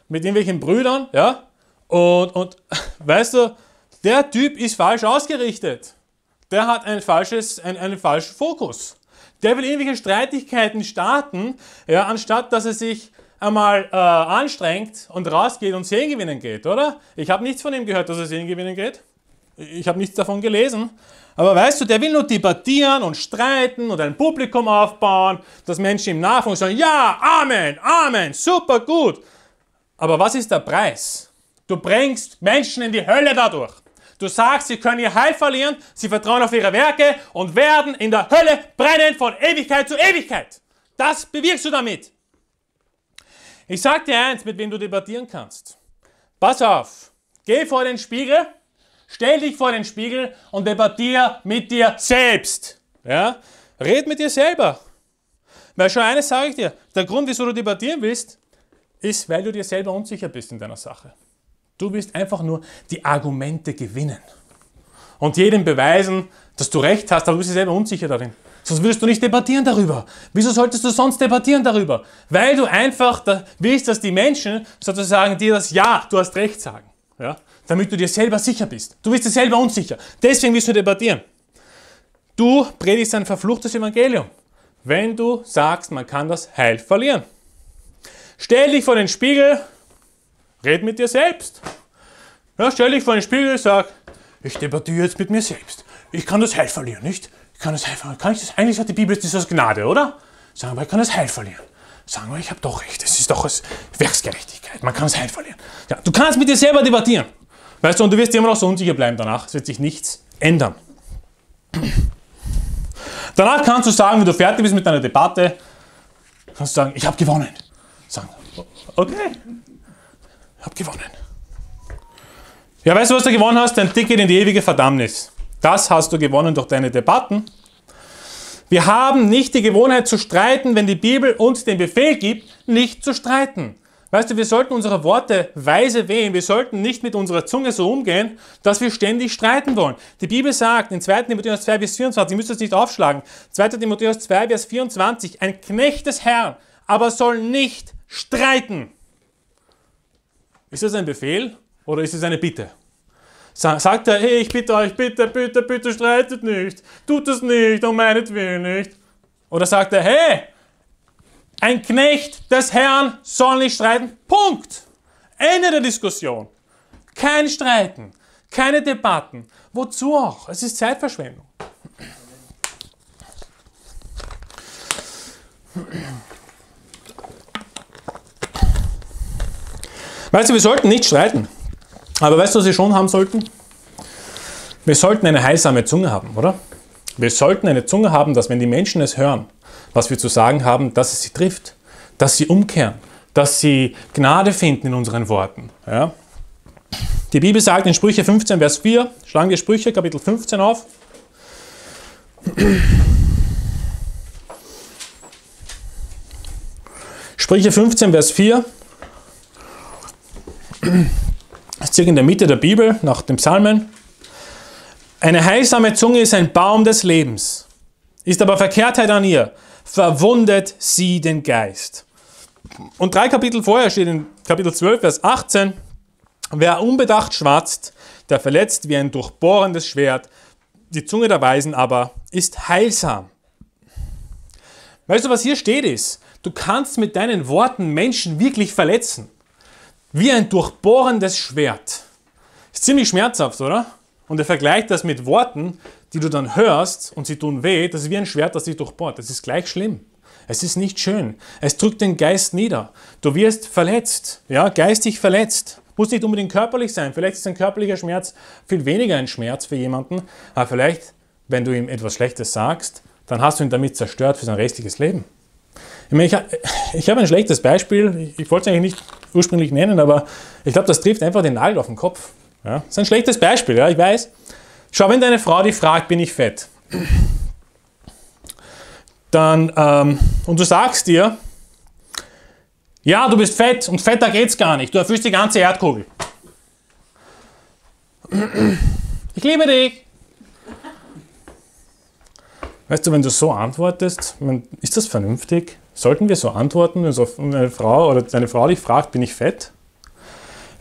mit irgendwelchen Brüdern, ja? Und weißt du, der Typ ist falsch ausgerichtet. Der hat einen falschen Fokus. Der will irgendwelche Streitigkeiten starten, ja, anstatt dass er sich einmal anstrengt und rausgeht und Seelen gewinnen geht, oder? Ich habe nichts von ihm gehört, dass er Seelen gewinnen geht. Ich habe nichts davon gelesen. Aber weißt du, der will nur debattieren und streiten und ein Publikum aufbauen, dass Menschen ihm nachfolgen und sagen, ja, Amen, Amen, super gut. Aber was ist der Preis? Du bringst Menschen in die Hölle dadurch. Du sagst, sie können ihr Heil verlieren, sie vertrauen auf ihre Werke und werden in der Hölle brennen von Ewigkeit zu Ewigkeit. Das bewirkst du damit. Ich sag dir eins, mit wem du debattieren kannst. Pass auf, geh vor den Spiegel, stell dich vor den Spiegel und debattier mit dir selbst. Ja? Red mit dir selber. Weil schon eines sage ich dir, der Grund, wieso du debattieren willst, ist, weil du dir selber unsicher bist in deiner Sache. Du willst einfach nur die Argumente gewinnen und jedem beweisen, dass du recht hast, aber du bist dir selber unsicher darin. Sonst würdest du nicht debattieren darüber. Wieso solltest du sonst debattieren darüber? Weil du einfach willst, dass die Menschen sozusagen dir das Ja, du hast recht sagen. Ja? Damit du dir selber sicher bist. Du bist dir selber unsicher. Deswegen willst du debattieren. Du predigst ein verfluchtes Evangelium, wenn du sagst, man kann das Heil verlieren. Stell dich vor den Spiegel, red mit dir selbst. Ja, stell dich vor den Spiegel, sag, ich debattiere jetzt mit mir selbst. Ich kann das Heil verlieren, nicht? Ich kann das Heil verlieren. Kann ich das? Eigentlich sagt die Bibel, das ist aus Gnade, oder? Sagen wir, ich kann das Heil verlieren. Sagen wir, ich habe doch recht. Es ist doch aus Werksgerechtigkeit. Man kann das Heil verlieren. Ja, du kannst mit dir selber debattieren. Weißt du, und du wirst immer noch so unsicher bleiben danach. Es wird sich nichts ändern. Danach kannst du sagen, wenn du fertig bist mit deiner Debatte, kannst du sagen, ich habe gewonnen. Sagen, okay, ich habe gewonnen. Ja, weißt du, was du gewonnen hast? Dein Ticket in die ewige Verdammnis. Das hast du gewonnen durch deine Debatten. Wir haben nicht die Gewohnheit zu streiten, wenn die Bibel uns den Befehl gibt, nicht zu streiten. Weißt du, wir sollten unsere Worte weise wählen. Wir sollten nicht mit unserer Zunge so umgehen, dass wir ständig streiten wollen. Die Bibel sagt in 2. Timotheus 2, Vers 24, ihr müsst das nicht aufschlagen, 2. Timotheus 2, Vers 24, ein Knecht des Herrn, aber soll nicht streiten. Ist das ein Befehl oder ist es eine Bitte? Sagt er, hey, ich bitte euch, bitte, bitte, bitte streitet nicht. Tut es nicht, um meinetwillen nicht. Oder sagt er, hey, ein Knecht des Herrn soll nicht streiten. Punkt. Ende der Diskussion. Kein Streiten, keine Debatten. Wozu auch? Es ist Zeitverschwendung. Weißt du, wir sollten nicht streiten. Aber weißt du, was wir schon haben sollten? Wir sollten eine heilsame Zunge haben, oder? Wir sollten eine Zunge haben, dass wenn die Menschen es hören, was wir zu sagen haben, dass es sie trifft, dass sie umkehren, dass sie Gnade finden in unseren Worten. Ja? Die Bibel sagt in Sprüche 15, Vers 4, schlagen wir Sprüche, Kapitel 15 auf. Sprüche 15, Vers 4. Das ist circa in der Mitte der Bibel, nach dem Psalmen. Eine heilsame Zunge ist ein Baum des Lebens, ist aber Verkehrtheit an ihr, verwundet sie den Geist. Und 3 Kapitel vorher steht in Kapitel 12, Vers 18, wer unbedacht schwatzt, der verletzt wie ein durchbohrendes Schwert, die Zunge der Weisen aber ist heilsam. Weißt du, was hier steht ist? Du kannst mit deinen Worten Menschen wirklich verletzen. Wie ein durchbohrendes Schwert. Ist ziemlich schmerzhaft, oder? Und er vergleicht das mit Worten, die du dann hörst und sie tun weh. Das ist wie ein Schwert, das dich durchbohrt. Das ist gleich schlimm. Es ist nicht schön. Es drückt den Geist nieder. Du wirst verletzt, ja, geistig verletzt. Muss nicht unbedingt körperlich sein. Vielleicht ist ein körperlicher Schmerz viel weniger ein Schmerz für jemanden. Aber vielleicht, wenn du ihm etwas Schlechtes sagst, dann hast du ihn damit zerstört für sein restliches Leben. Ich meine, ich habe ein schlechtes Beispiel. Ich wollte es eigentlich nicht ursprünglich nennen, aber ich glaube, das trifft einfach den Nagel auf den Kopf. Ja, das ist ein schlechtes Beispiel, ja, ich weiß. Schau, wenn deine Frau dich fragt, bin ich fett? Dann, und du sagst dir, ja, du bist fett und fetter geht's gar nicht. Du erfüllst die ganze Erdkugel. Ich liebe dich. Weißt du, wenn du so antwortest, ist das vernünftig? Sollten wir so antworten, wenn eine Frau oder deine Frau dich fragt, bin ich fett?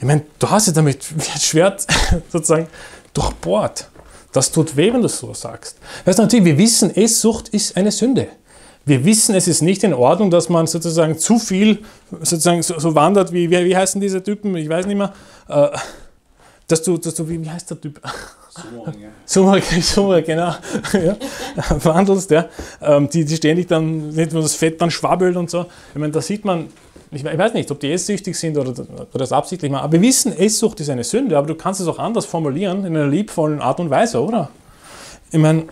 Ich meine, du hast ja damit das Schwert sozusagen durchbohrt. Das tut weh, wenn du es so sagst. Weißt du, natürlich, wir wissen, Esssucht ist eine Sünde. Wir wissen, es ist nicht in Ordnung, dass man sozusagen zu viel sozusagen so wandert, wie heißen diese Typen, ich weiß nicht mehr, wie heißt der Typ? Summer, genau. Ja. Wandelst, ja. Die ständig dann, das Fett dann schwabbelt und so. Ich meine, da sieht man, ich weiß nicht, ob die esssüchtig sind oder das absichtlich machen, aber wir wissen, Esssucht ist eine Sünde, aber du kannst es auch anders formulieren, in einer liebvollen Art und Weise, oder? Ich meine,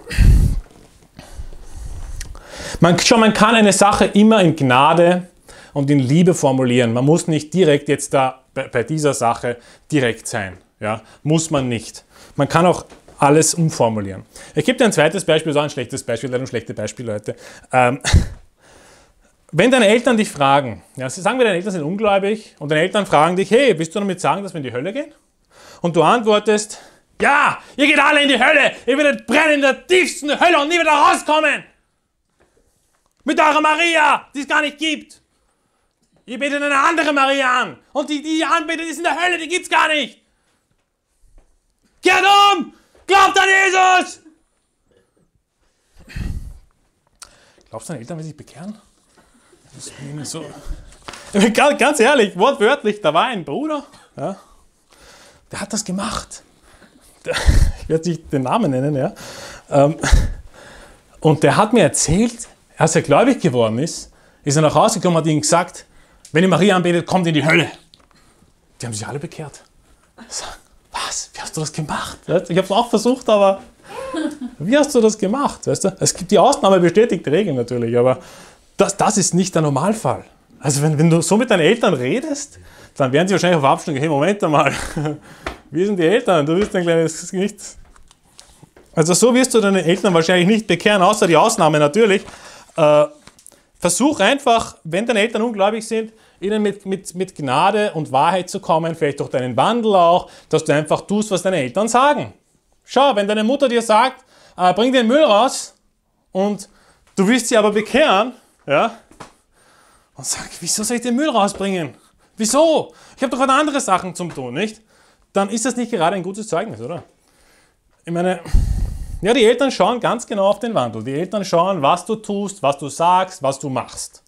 man kann eine Sache immer in Gnade und in Liebe formulieren. Man muss nicht direkt jetzt da bei dieser Sache direkt sein. Ja? Muss man nicht. Man kann auch alles umformulieren. Ich gebe dir ein zweites Beispiel, das ist auch ein schlechtes Beispiel, leider ein schlechtes Beispiel, Leute. Wenn deine Eltern dich fragen, ja, sagen wir, deine Eltern sind ungläubig und deine Eltern fragen dich, hey, willst du damit sagen, dass wir in die Hölle gehen? Und du antwortest, ja, ihr geht alle in die Hölle, ihr werdet brennen in der tiefsten Hölle und nie wieder rauskommen. Mit eurer Maria, die es gar nicht gibt. Ihr betet eine andere Maria an und die ihr anbetet, ist in der Hölle, die gibt es gar nicht. Kehrt um, glaubt an Jesus. Glaubst du, deine Eltern will sich bekehren? So. Ganz ehrlich, wortwörtlich, da war ein Bruder, ja, der hat das gemacht. Ich werde nicht den Namen nennen, ja. Und der hat mir erzählt, als er gläubig geworden ist er nach Hause gekommen und hat ihnen gesagt, wenn ihr Maria anbetet, kommt in die Hölle. Die haben sich alle bekehrt. So, was? Wie hast du das gemacht? Ich habe es auch versucht, aber wie hast du das gemacht? Weißt du? Es gibt die Ausnahme, bestätigt die Regel natürlich, aber das ist nicht der Normalfall. Also wenn du so mit deinen Eltern redest, dann werden sie wahrscheinlich auf Abstand gehen, hey, Moment einmal, wir sind die Eltern, du bist ein kleines Gesicht. Also so wirst du deine Eltern wahrscheinlich nicht bekehren, außer die Ausnahme natürlich. Versuch einfach, wenn deine Eltern ungläubig sind, ihnen mit Gnade und Wahrheit zu kommen, vielleicht durch deinen Wandel auch, dass du einfach tust, was deine Eltern sagen. Schau, wenn deine Mutter dir sagt, bring den Müll raus und du willst sie aber bekehren, ja? Und sag, wieso soll ich den Müll rausbringen? Wieso? Ich habe doch gerade andere Sachen zum Tun, nicht? Dann ist das nicht gerade ein gutes Zeugnis, oder? Ich meine, ja, die Eltern schauen ganz genau auf den Wandel. Die Eltern schauen, was du tust, was du sagst, was du machst.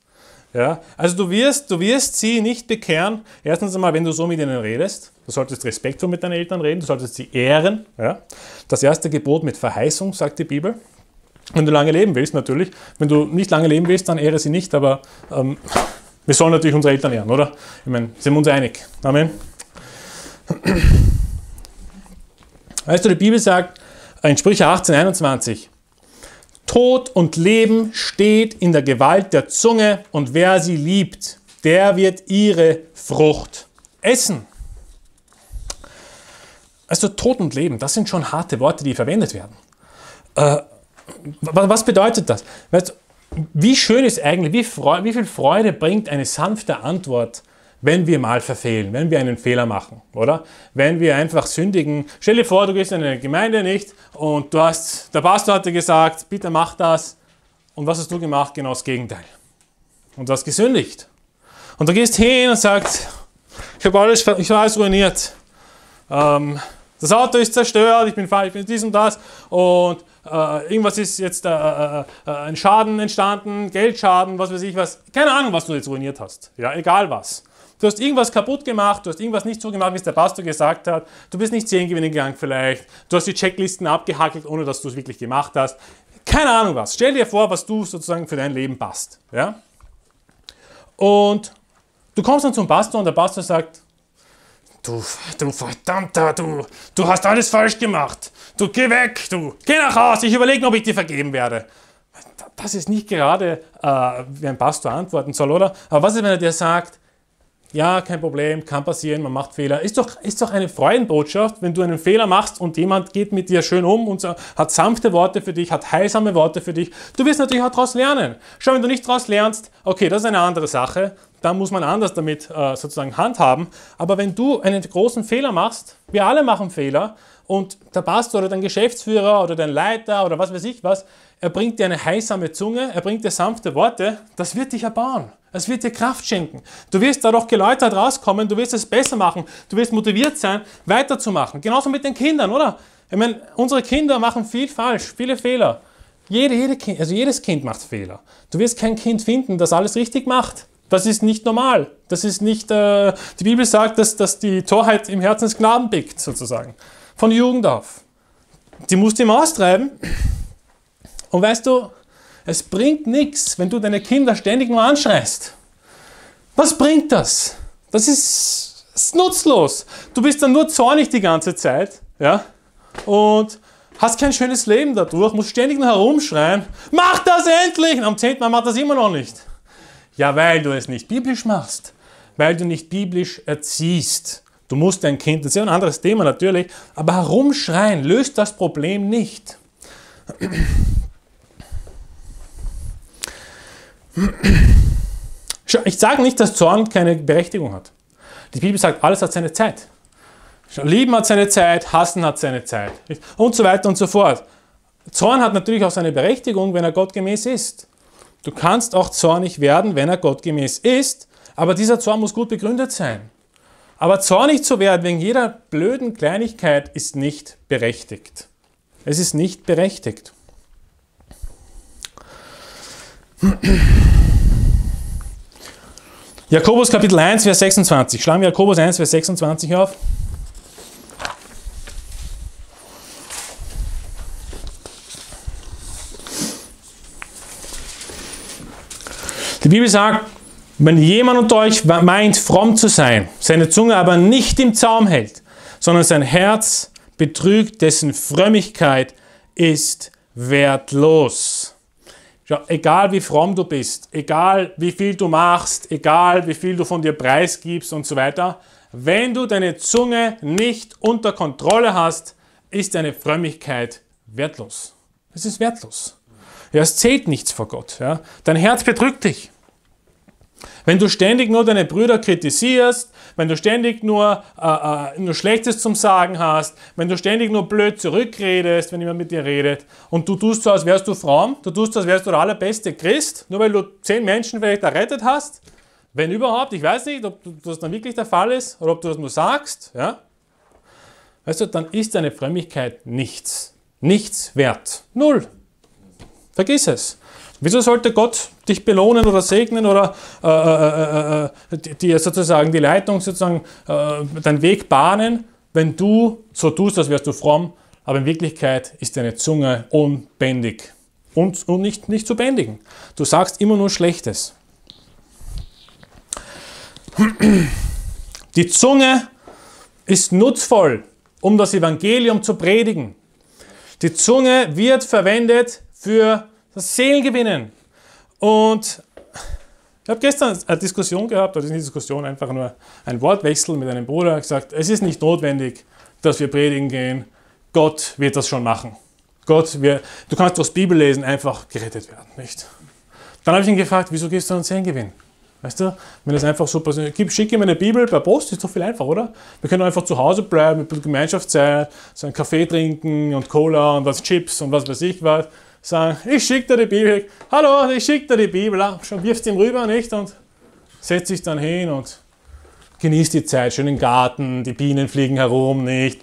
Ja? Also du wirst sie nicht bekehren, erstens einmal, wenn du so mit ihnen redest. Du solltest respektvoll mit deinen Eltern reden, du solltest sie ehren. Ja? Das erste Gebot mit Verheißung, sagt die Bibel. Wenn du lange leben willst, natürlich. Wenn du nicht lange leben willst, dann ehre sie nicht, aber wir sollen natürlich unsere Eltern ehren, oder? Ich meine, sind wir uns einig. Amen. Weißt du, die Bibel sagt in Sprüche 18,21, Tod und Leben steht in der Gewalt der Zunge und wer sie liebt, der wird ihre Frucht essen. Also Tod und Leben, das sind schon harte Worte, die verwendet werden. Was bedeutet das? Weißt du, wie schön ist eigentlich, wie viel Freude bringt eine sanfte Antwort, wenn wir mal verfehlen, wenn wir einen Fehler machen, oder? Wenn wir einfach sündigen. Stell dir vor, du gehst in eine Gemeinde nicht und der Pastor hatte gesagt, bitte mach das. Und was hast du gemacht? Genau das Gegenteil. Und du hast gesündigt. Und du gehst hin und sagst, ich habe alles ruiniert. Das Auto ist zerstört, ich bin dies und das und irgendwas ist jetzt ein Schaden entstanden, Geldschaden, was weiß ich was. Keine Ahnung, was du jetzt ruiniert hast. Ja, egal was. Du hast irgendwas kaputt gemacht, du hast irgendwas nicht so gemacht, wie es der Pastor gesagt hat. Du bist nicht 10 gewinnen gegangen vielleicht. Du hast die Checklisten abgehackelt, ohne dass du es wirklich gemacht hast. Keine Ahnung was. Stell dir vor, was du sozusagen für dein Leben passt. Ja? Und du kommst dann zum Pastor und der Pastor sagt, Du Verdammter, du hast alles falsch gemacht. Du geh weg, du geh nach Hause, ich überlege, ob ich dir vergeben werde. Das ist nicht gerade, wie ein Pastor antworten soll, oder? Aber was ist, wenn er dir sagt, ja, kein Problem, kann passieren, man macht Fehler. Ist doch eine Freudenbotschaft, wenn du einen Fehler machst und jemand geht mit dir schön um und hat sanfte Worte für dich, hat heilsame Worte für dich. Du wirst natürlich auch daraus lernen. Schau, wenn du nicht daraus lernst, okay, das ist eine andere Sache. Da muss man anders damit sozusagen handhaben. Aber wenn du einen großen Fehler machst, wir alle machen Fehler, und der Pastor oder dein Geschäftsführer oder dein Leiter oder was weiß ich was, er bringt dir eine heilsame Zunge, er bringt dir sanfte Worte, das wird dich erbauen. Es wird dir Kraft schenken. Du wirst dadurch geläutert rauskommen, du wirst es besser machen, du wirst motiviert sein, weiterzumachen. Genauso mit den Kindern, oder? Ich meine, unsere Kinder machen viel falsch, viele Fehler. Jedes Kind macht Fehler. Du wirst kein Kind finden, das alles richtig macht. Das ist nicht normal. Das ist nicht, die Bibel sagt, dass die Torheit im Herzen des Knaben biegt, sozusagen. Von Jugend auf. Die musst du ihm austreiben. Und weißt du, es bringt nichts, wenn du deine Kinder ständig nur anschreist. Was bringt das? Das ist nutzlos. Du bist dann nur zornig die ganze Zeit, ja? Und hast kein schönes Leben dadurch, musst ständig nur herumschreien. Mach das endlich! Und am 10. Mal macht das immer noch nicht. Ja, weil du es nicht biblisch machst, weil du nicht biblisch erziehst. Du musst dein Kind, das ist ja ein anderes Thema natürlich, aber herumschreien löst das Problem nicht. Ich sage nicht, dass Zorn keine Berechtigung hat. Die Bibel sagt, alles hat seine Zeit. Lieben hat seine Zeit, Hassen hat seine Zeit und so weiter und so fort. Zorn hat natürlich auch seine Berechtigung, wenn er gottgemäß ist. Du kannst auch zornig werden, wenn er gottgemäß ist, aber dieser Zorn muss gut begründet sein. Aber zornig zu werden wegen jeder blöden Kleinigkeit ist nicht berechtigt. Es ist nicht berechtigt. Jakobus Kapitel 1, Vers 26. Schlagen wir Jakobus 1, Vers 26 auf. Die Bibel sagt, wenn jemand unter euch meint, fromm zu sein, seine Zunge aber nicht im Zaum hält, sondern sein Herz betrügt, dessen Frömmigkeit ist wertlos. Ja, egal wie fromm du bist, egal wie viel du machst, egal wie viel du von dir preisgibst und so weiter, wenn du deine Zunge nicht unter Kontrolle hast, ist deine Frömmigkeit wertlos. Es ist wertlos. Ja, es zählt nichts vor Gott. Ja. Dein Herz betrügt dich. Wenn du ständig nur deine Brüder kritisierst, wenn du ständig nur Schlechtes zum Sagen hast, wenn du ständig nur blöd zurückredest, wenn jemand mit dir redet und du tust so, als wärst du fromm, du tust so, als wärst du der allerbeste Christ, nur weil du 10 Menschen vielleicht errettet hast, wenn überhaupt, ich weiß nicht, ob das dann wirklich der Fall ist oder ob du das nur sagst, ja? Weißt du, dann ist deine Frömmigkeit nichts. Nichts wert. Null. Vergiss es. Wieso sollte Gott dich belohnen oder segnen oder dir sozusagen die Leitung, sozusagen deinen Weg bahnen, wenn du so tust, als wärst du fromm, aber in Wirklichkeit ist deine Zunge unbändig und nicht zu bändigen. Du sagst immer nur Schlechtes. Die Zunge ist nutzvoll, um das Evangelium zu predigen. Die Zunge wird verwendet für das Seelengewinnen. Und ich habe gestern eine Diskussion gehabt, oder ist nicht Diskussion, einfach nur ein Wortwechsel mit einem Bruder, gesagt, es ist nicht notwendig, dass wir predigen gehen. Gott wird das schon machen. Du kannst durchs Bibellesen einfach gerettet werden, nicht? Dann habe ich ihn gefragt, wieso gibst du uns Seelengewinn? Weißt du, wenn es einfach so passiert, schicke mir eine Bibel per Post, ist doch viel einfach, oder? Wir können einfach zu Hause bleiben, mit Gemeinschaftszeit, so einen Kaffee trinken und Cola und was Chips und was weiß ich was. Sagen, ich schicke dir die Bibel, hallo, ich schicke dir die Bibel, schon wirfst ihm rüber, nicht? Und setzt sich dann hin und genießt die Zeit, schön im Garten, die Bienen fliegen herum, nicht?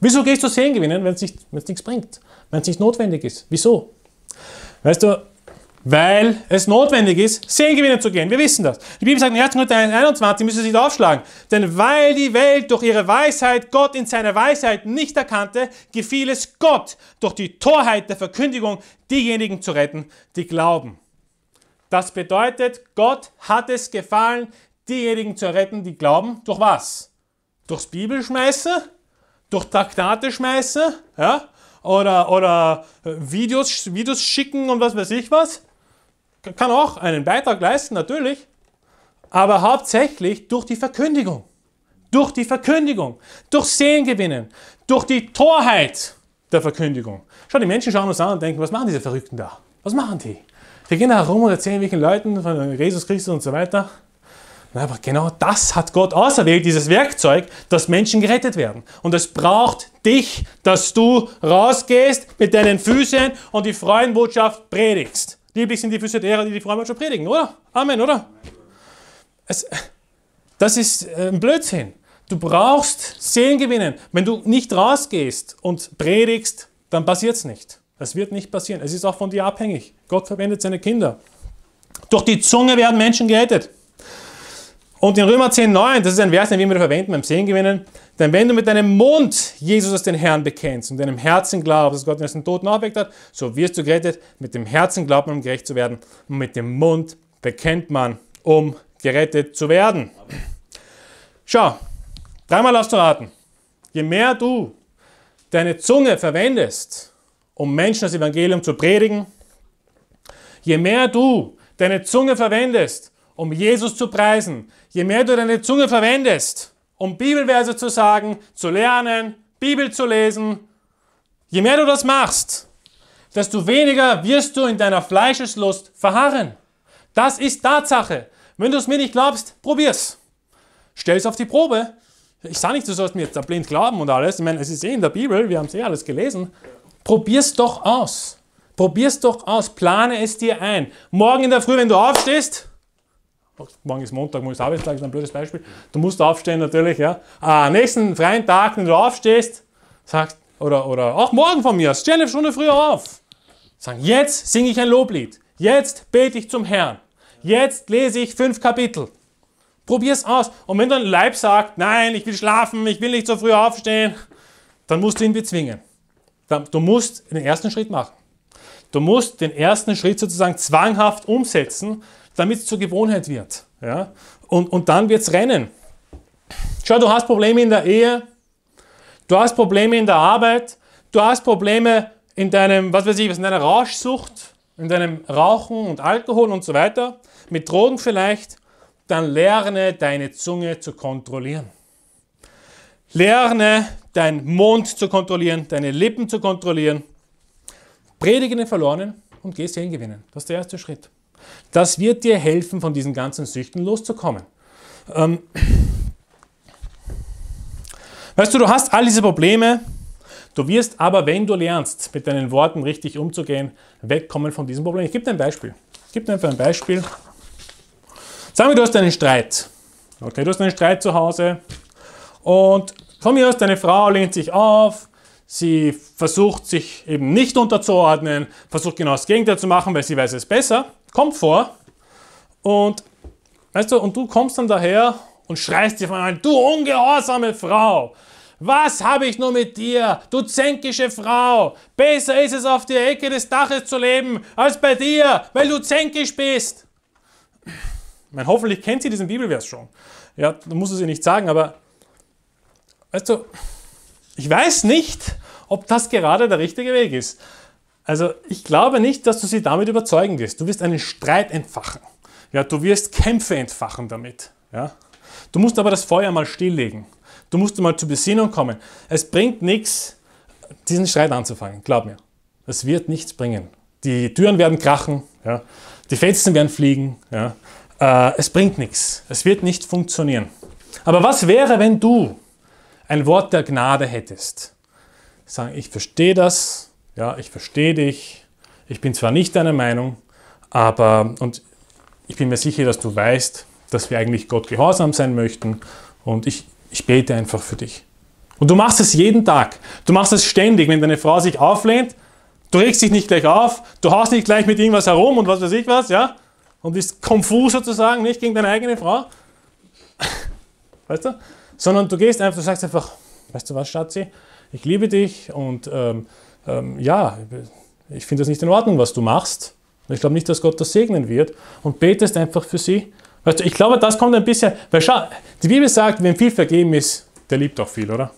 Wieso gehst du Sehen gewinnen, wenn es nichts bringt, wenn es nicht notwendig ist? Wieso? Weißt du, weil es notwendig ist, Sehen gewinnen zu gehen. Wir wissen das. Die Bibel sagt in 1. Korinther 21, müssen Sie nicht aufschlagen. Denn weil die Welt durch ihre Weisheit Gott in seiner Weisheit nicht erkannte, gefiel es Gott, durch die Torheit der Verkündigung diejenigen zu retten, die glauben. Das bedeutet, Gott hat es gefallen, diejenigen zu retten, die glauben. Durch was? Durchs Bibelschmeißen? Durch Traktate schmeißen? Ja? Oder Videos schicken und was weiß ich was? Kann auch einen Beitrag leisten, natürlich, aber hauptsächlich durch die Verkündigung. Durch die Verkündigung, durch Sehen gewinnen, durch die Torheit der Verkündigung. Schau, die Menschen schauen uns an und denken, was machen diese Verrückten da? Was machen die? Die gehen da herum und erzählen welchen Leuten von Jesus Christus und so weiter. Aber genau das hat Gott auserwählt, dieses Werkzeug, dass Menschen gerettet werden. Und es braucht dich, dass du rausgehst mit deinen Füßen und die Freudenbotschaft predigst. Lieblich sind die Füße derer, die die Freudenbotschaft predigen, oder? Amen, oder? Das ist ein Blödsinn. Du brauchst Seelen gewinnen. Wenn du nicht rausgehst und predigst, dann passiert es nicht. Das wird nicht passieren. Es ist auch von dir abhängig. Gott verwendet seine Kinder. Durch die Zunge werden Menschen gerettet. Und in Römer 10,9, das ist ein Vers, den wir immer verwenden beim Sehen gewinnen. Denn wenn du mit deinem Mund Jesus als den Herrn bekennst und deinem Herzen glaubst, dass Gott ihn aus den Toten auferweckt hat, so wirst du gerettet. Mit dem Herzen glaubt man, um gerecht zu werden. Und mit dem Mund bekennt man, um gerettet zu werden. Schau, dreimal darfst du raten. Je mehr du deine Zunge verwendest, um Menschen das Evangelium zu predigen, je mehr du deine Zunge verwendest, um Jesus zu preisen, je mehr du deine Zunge verwendest, um Bibelverse zu sagen, zu lernen, Bibel zu lesen, je mehr du das machst, desto weniger wirst du in deiner Fleischeslust verharren. Das ist Tatsache. Wenn du es mir nicht glaubst, probier's. Stell es auf die Probe. Ich sage nicht, du sollst mir jetzt da blind glauben und alles. Ich meine, es ist eh in der Bibel, wir haben es eh alles gelesen. Probier's doch aus. Probier's doch aus. Plane es dir ein. Morgen in der Früh, wenn du aufstehst, morgen ist Montag, morgen ist Arbeitstag, ist ein blödes Beispiel. Du musst aufstehen natürlich, ja. Am nächsten freien Tag, wenn du aufstehst, sagst, oder auch morgen von mir, stell eine Stunde früher auf. Sagen, jetzt singe ich ein Loblied. Jetzt bete ich zum Herrn. Jetzt lese ich 5 Kapitel. Probier's aus. Und wenn dein Leib sagt, nein, ich will schlafen, ich will nicht so früh aufstehen, dann musst du ihn bezwingen. Du musst den ersten Schritt machen. Du musst den ersten Schritt sozusagen zwanghaft umsetzen, damit es zur Gewohnheit wird. Ja? Und dann wird es rennen. Schau, du hast Probleme in der Ehe, du hast Probleme in der Arbeit, du hast Probleme in deinem, was weiß ich, in deiner Rauschsucht, in deinem Rauchen und Alkohol und so weiter, mit Drogen vielleicht, dann lerne deine Zunge zu kontrollieren. Lerne deinen Mund zu kontrollieren, deine Lippen zu kontrollieren. Predige den Verlorenen und geh Seelen gewinnen. Das ist der erste Schritt. Das wird dir helfen, von diesen ganzen Süchten loszukommen. Weißt du, du hast all diese Probleme, du wirst aber, wenn du lernst, mit deinen Worten richtig umzugehen, wegkommen von diesem Problem. Ich gebe dir ein Beispiel. Ich gebe dir einfach ein Beispiel. Sagen wir, du hast einen Streit. Okay, du hast einen Streit zu Hause und von mir aus, deine Frau lehnt sich auf. Sie versucht, sich eben nicht unterzuordnen, versucht genau das Gegenteil zu machen, weil sie weiß es besser, kommt vor und, weißt du, und du kommst dann daher und schreist dir von allen, du ungehorsame Frau, was habe ich nur mit dir, du zänkische Frau, besser ist es auf der Ecke des Daches zu leben, als bei dir, weil du zänkisch bist. Ich meine, hoffentlich kennt sie diesen Bibelvers schon. Ja, da muss es ihr nicht sagen, aber, weißt du, ich weiß nicht, ob das gerade der richtige Weg ist. Also ich glaube nicht, dass du sie damit überzeugen wirst. Du wirst einen Streit entfachen. Ja, du wirst Kämpfe entfachen damit. Ja? Du musst aber das Feuer mal stilllegen. Du musst mal zur Besinnung kommen. Es bringt nichts, diesen Streit anzufangen. Glaub mir, es wird nichts bringen. Die Türen werden krachen. Ja? Die Fetzen werden fliegen. Ja. Es bringt nichts. Es wird nicht funktionieren. Aber was wäre, wenn du ein Wort der Gnade hättest? Sagen, ich verstehe das, ja, ich verstehe dich, ich bin zwar nicht deiner Meinung, aber, und ich bin mir sicher, dass du weißt, dass wir eigentlich Gott gehorsam sein möchten und ich bete einfach für dich. Und du machst es jeden Tag, du machst es ständig, wenn deine Frau sich auflehnt, du regst dich nicht gleich auf, du haust nicht gleich mit irgendwas herum und was weiß ich was, ja, und bist konfus sozusagen, nicht gegen deine eigene Frau, weißt du, sondern du gehst einfach, du sagst einfach, weißt du was, Schatzi, ich liebe dich und ja, ich finde das nicht in Ordnung, was du machst. Ich glaube nicht, dass Gott das segnen wird und betest einfach für sie. Weißt du, ich glaube, das kommt ein bisschen, weil schau, die Bibel sagt, wenn viel vergeben ist, der liebt auch viel, oder?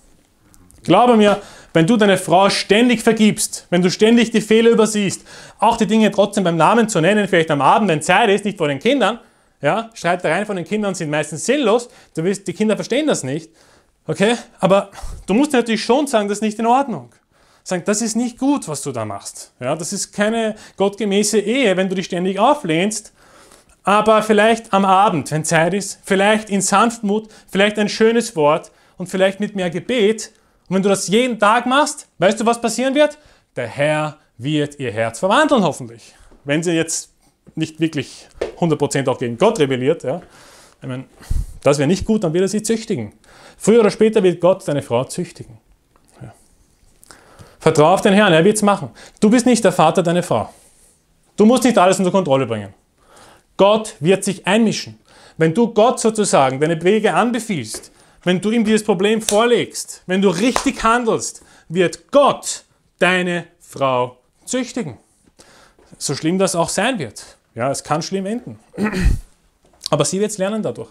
Glaube mir, wenn du deine Frau ständig vergibst, wenn du ständig die Fehler übersiehst, auch die Dinge trotzdem beim Namen zu nennen, vielleicht am Abend, wenn Zeit ist, nicht vor den Kindern, ja, Streitereien von den Kindern sind meistens sinnlos, du willst, die Kinder verstehen das nicht, okay? Aber du musst natürlich schon sagen, das ist nicht in Ordnung. Sagen, das ist nicht gut, was du da machst. Ja, das ist keine gottgemäße Ehe, wenn du dich ständig auflehnst, aber vielleicht am Abend, wenn Zeit ist, vielleicht in Sanftmut, vielleicht ein schönes Wort und vielleicht mit mehr Gebet. Und wenn du das jeden Tag machst, weißt du, was passieren wird? Der Herr wird ihr Herz verwandeln, hoffentlich. Wenn sie jetzt nicht wirklich 100% auch gegen Gott rebelliert, ja. Ich meine, das wäre nicht gut, dann wird er sie züchtigen. Früher oder später wird Gott deine Frau züchtigen. Ja. Vertraue auf den Herrn, er wird es machen. Du bist nicht der Vater deiner Frau. Du musst nicht alles unter Kontrolle bringen. Gott wird sich einmischen. Wenn du Gott sozusagen deine Wege anbefiehlst, wenn du ihm dieses Problem vorlegst, wenn du richtig handelst, wird Gott deine Frau züchtigen. So schlimm das auch sein wird. Ja, es kann schlimm enden. Aber sie wird es lernen dadurch.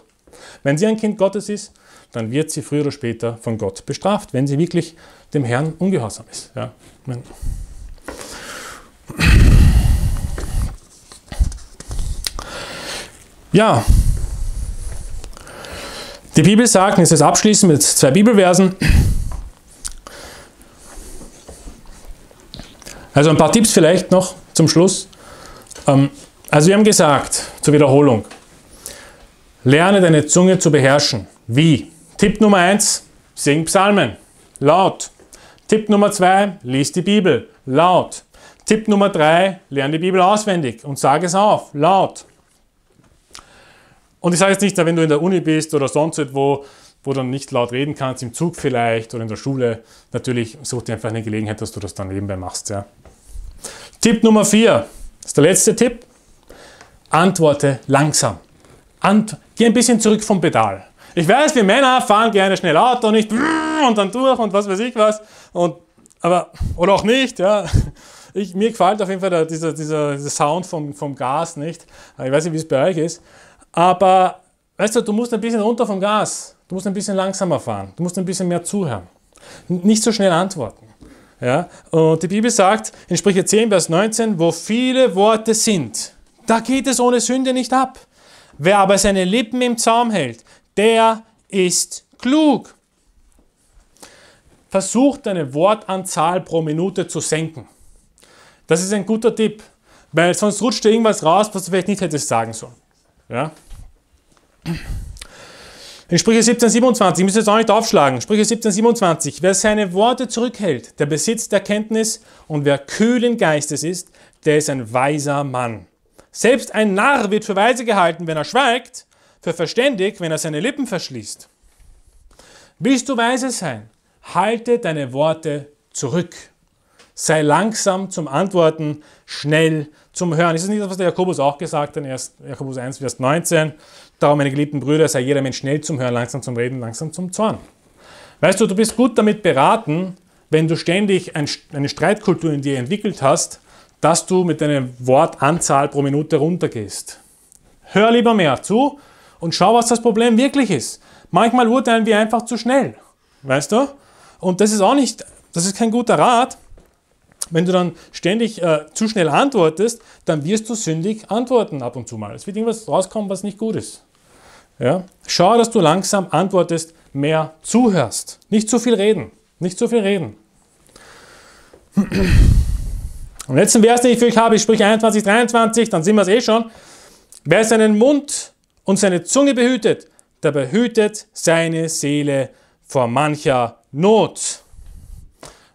Wenn sie ein Kind Gottes ist, dann wird sie früher oder später von Gott bestraft, wenn sie wirklich dem Herrn ungehorsam ist. Ja. Ja. Die Bibel sagt, jetzt ist abschließend mit 2 Bibelversen, also ein paar Tipps vielleicht noch zum Schluss. Also wir haben gesagt, zur Wiederholung, lerne deine Zunge zu beherrschen. Wie? Tipp Nummer 1, sing Psalmen, laut. Tipp Nummer 2, lies die Bibel, laut. Tipp Nummer 3, lerne die Bibel auswendig und sage es auf, laut. Und ich sage jetzt nicht, wenn du in der Uni bist oder sonst irgendwo, wo du nicht laut reden kannst, im Zug vielleicht oder in der Schule, natürlich such dir einfach eine Gelegenheit, dass du das dann nebenbei machst. Ja. Tipp Nummer 4, das ist der letzte Tipp. Antworte langsam. Geh ein bisschen zurück vom Pedal. Ich weiß, wir Männer fahren gerne schnell Auto, nicht und dann durch und was weiß ich was. Und, aber, oder auch nicht, ja. Mir gefällt auf jeden Fall dieser Sound vom Gas nicht. Ich weiß nicht, wie es bei euch ist. Aber, weißt du, du musst ein bisschen runter vom Gas. Du musst ein bisschen langsamer fahren. Du musst ein bisschen mehr zuhören. Nicht so schnell antworten. Ja? Und die Bibel sagt in Sprüche 10, Vers 19, wo viele Worte sind, da geht es ohne Sünde nicht ab. Wer aber seine Lippen im Zaum hält, der ist klug. Versuch, deine Wortanzahl pro Minute zu senken. Das ist ein guter Tipp, weil sonst rutscht dir irgendwas raus, was du vielleicht nicht hättest sagen sollen. Ja? In Sprüche 17, 27, ich muss jetzt auch nicht aufschlagen, Sprüche 17, 27, wer seine Worte zurückhält, der besitzt Erkenntnis und wer kühlen Geistes ist, der ist ein weiser Mann. Selbst ein Narr wird für weise gehalten, wenn er schweigt, für verständig, wenn er seine Lippen verschließt. Willst du weise sein, halte deine Worte zurück. Sei langsam zum Antworten, schnell zum Hören. Ist das nicht das, was der Jakobus auch gesagt hat? Jakobus 1, Vers 19. Darum, meine geliebten Brüder, sei jeder Mensch schnell zum Hören, langsam zum Reden, langsam zum Zorn. Weißt du, du bist gut damit beraten, wenn du ständig eine Streitkultur in dir entwickelt hast, dass du mit deiner Wortanzahl pro Minute runtergehst. Hör lieber mehr zu und schau, was das Problem wirklich ist. Manchmal urteilen wir einfach zu schnell. Weißt du? Und das ist auch nicht, das ist kein guter Rat. Wenn du dann ständig zu schnell antwortest, dann wirst du sündig antworten ab und zu mal. Es wird irgendwas rauskommen, was nicht gut ist. Ja? Schau, dass du langsam antwortest, mehr zuhörst. Nicht zu viel reden. Nicht zu viel reden. Am letzten Vers, den ich für euch habe, ist Sprüche 21, 23, dann sehen wir es eh schon. Wer seinen Mund und seine Zunge behütet, der behütet seine Seele vor mancher Not.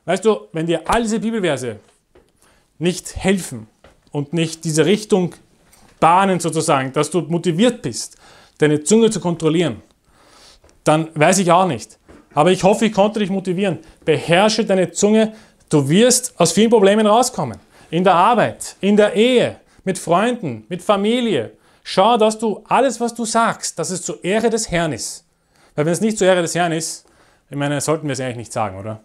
Weißt du, wenn dir all diese Bibelverse nicht helfen und nicht diese Richtung bahnen sozusagen, dass du motiviert bist, deine Zunge zu kontrollieren, dann weiß ich auch nicht. Aber ich hoffe, ich konnte dich motivieren. Beherrsche deine Zunge. Du wirst aus vielen Problemen rauskommen. In der Arbeit, in der Ehe, mit Freunden, mit Familie. Schau, dass du alles, was du sagst, dass es zur Ehre des Herrn ist. Weil wenn es nicht zur Ehre des Herrn ist, ich meine, sollten wir es eigentlich nicht sagen, oder?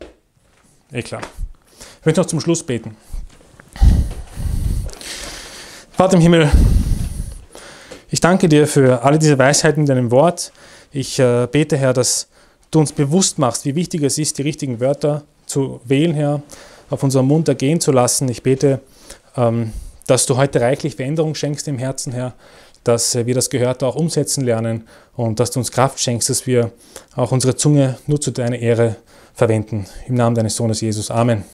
Eh klar. Ich möchte noch zum Schluss beten. Vater im Himmel, ich danke dir für alle diese Weisheiten in deinem Wort. Ich bete, Herr, dass du uns bewusst machst, wie wichtig es ist, die richtigen Wörter zu wählen, Herr, auf unserem Mund ergehen zu lassen. Ich bete, dass du heute reichlich Veränderung schenkst im Herzen, Herr, dass wir das Gehörte auch umsetzen lernen und dass du uns Kraft schenkst, dass wir auch unsere Zunge nur zu deiner Ehre verwenden. Im Namen deines Sohnes Jesus. Amen.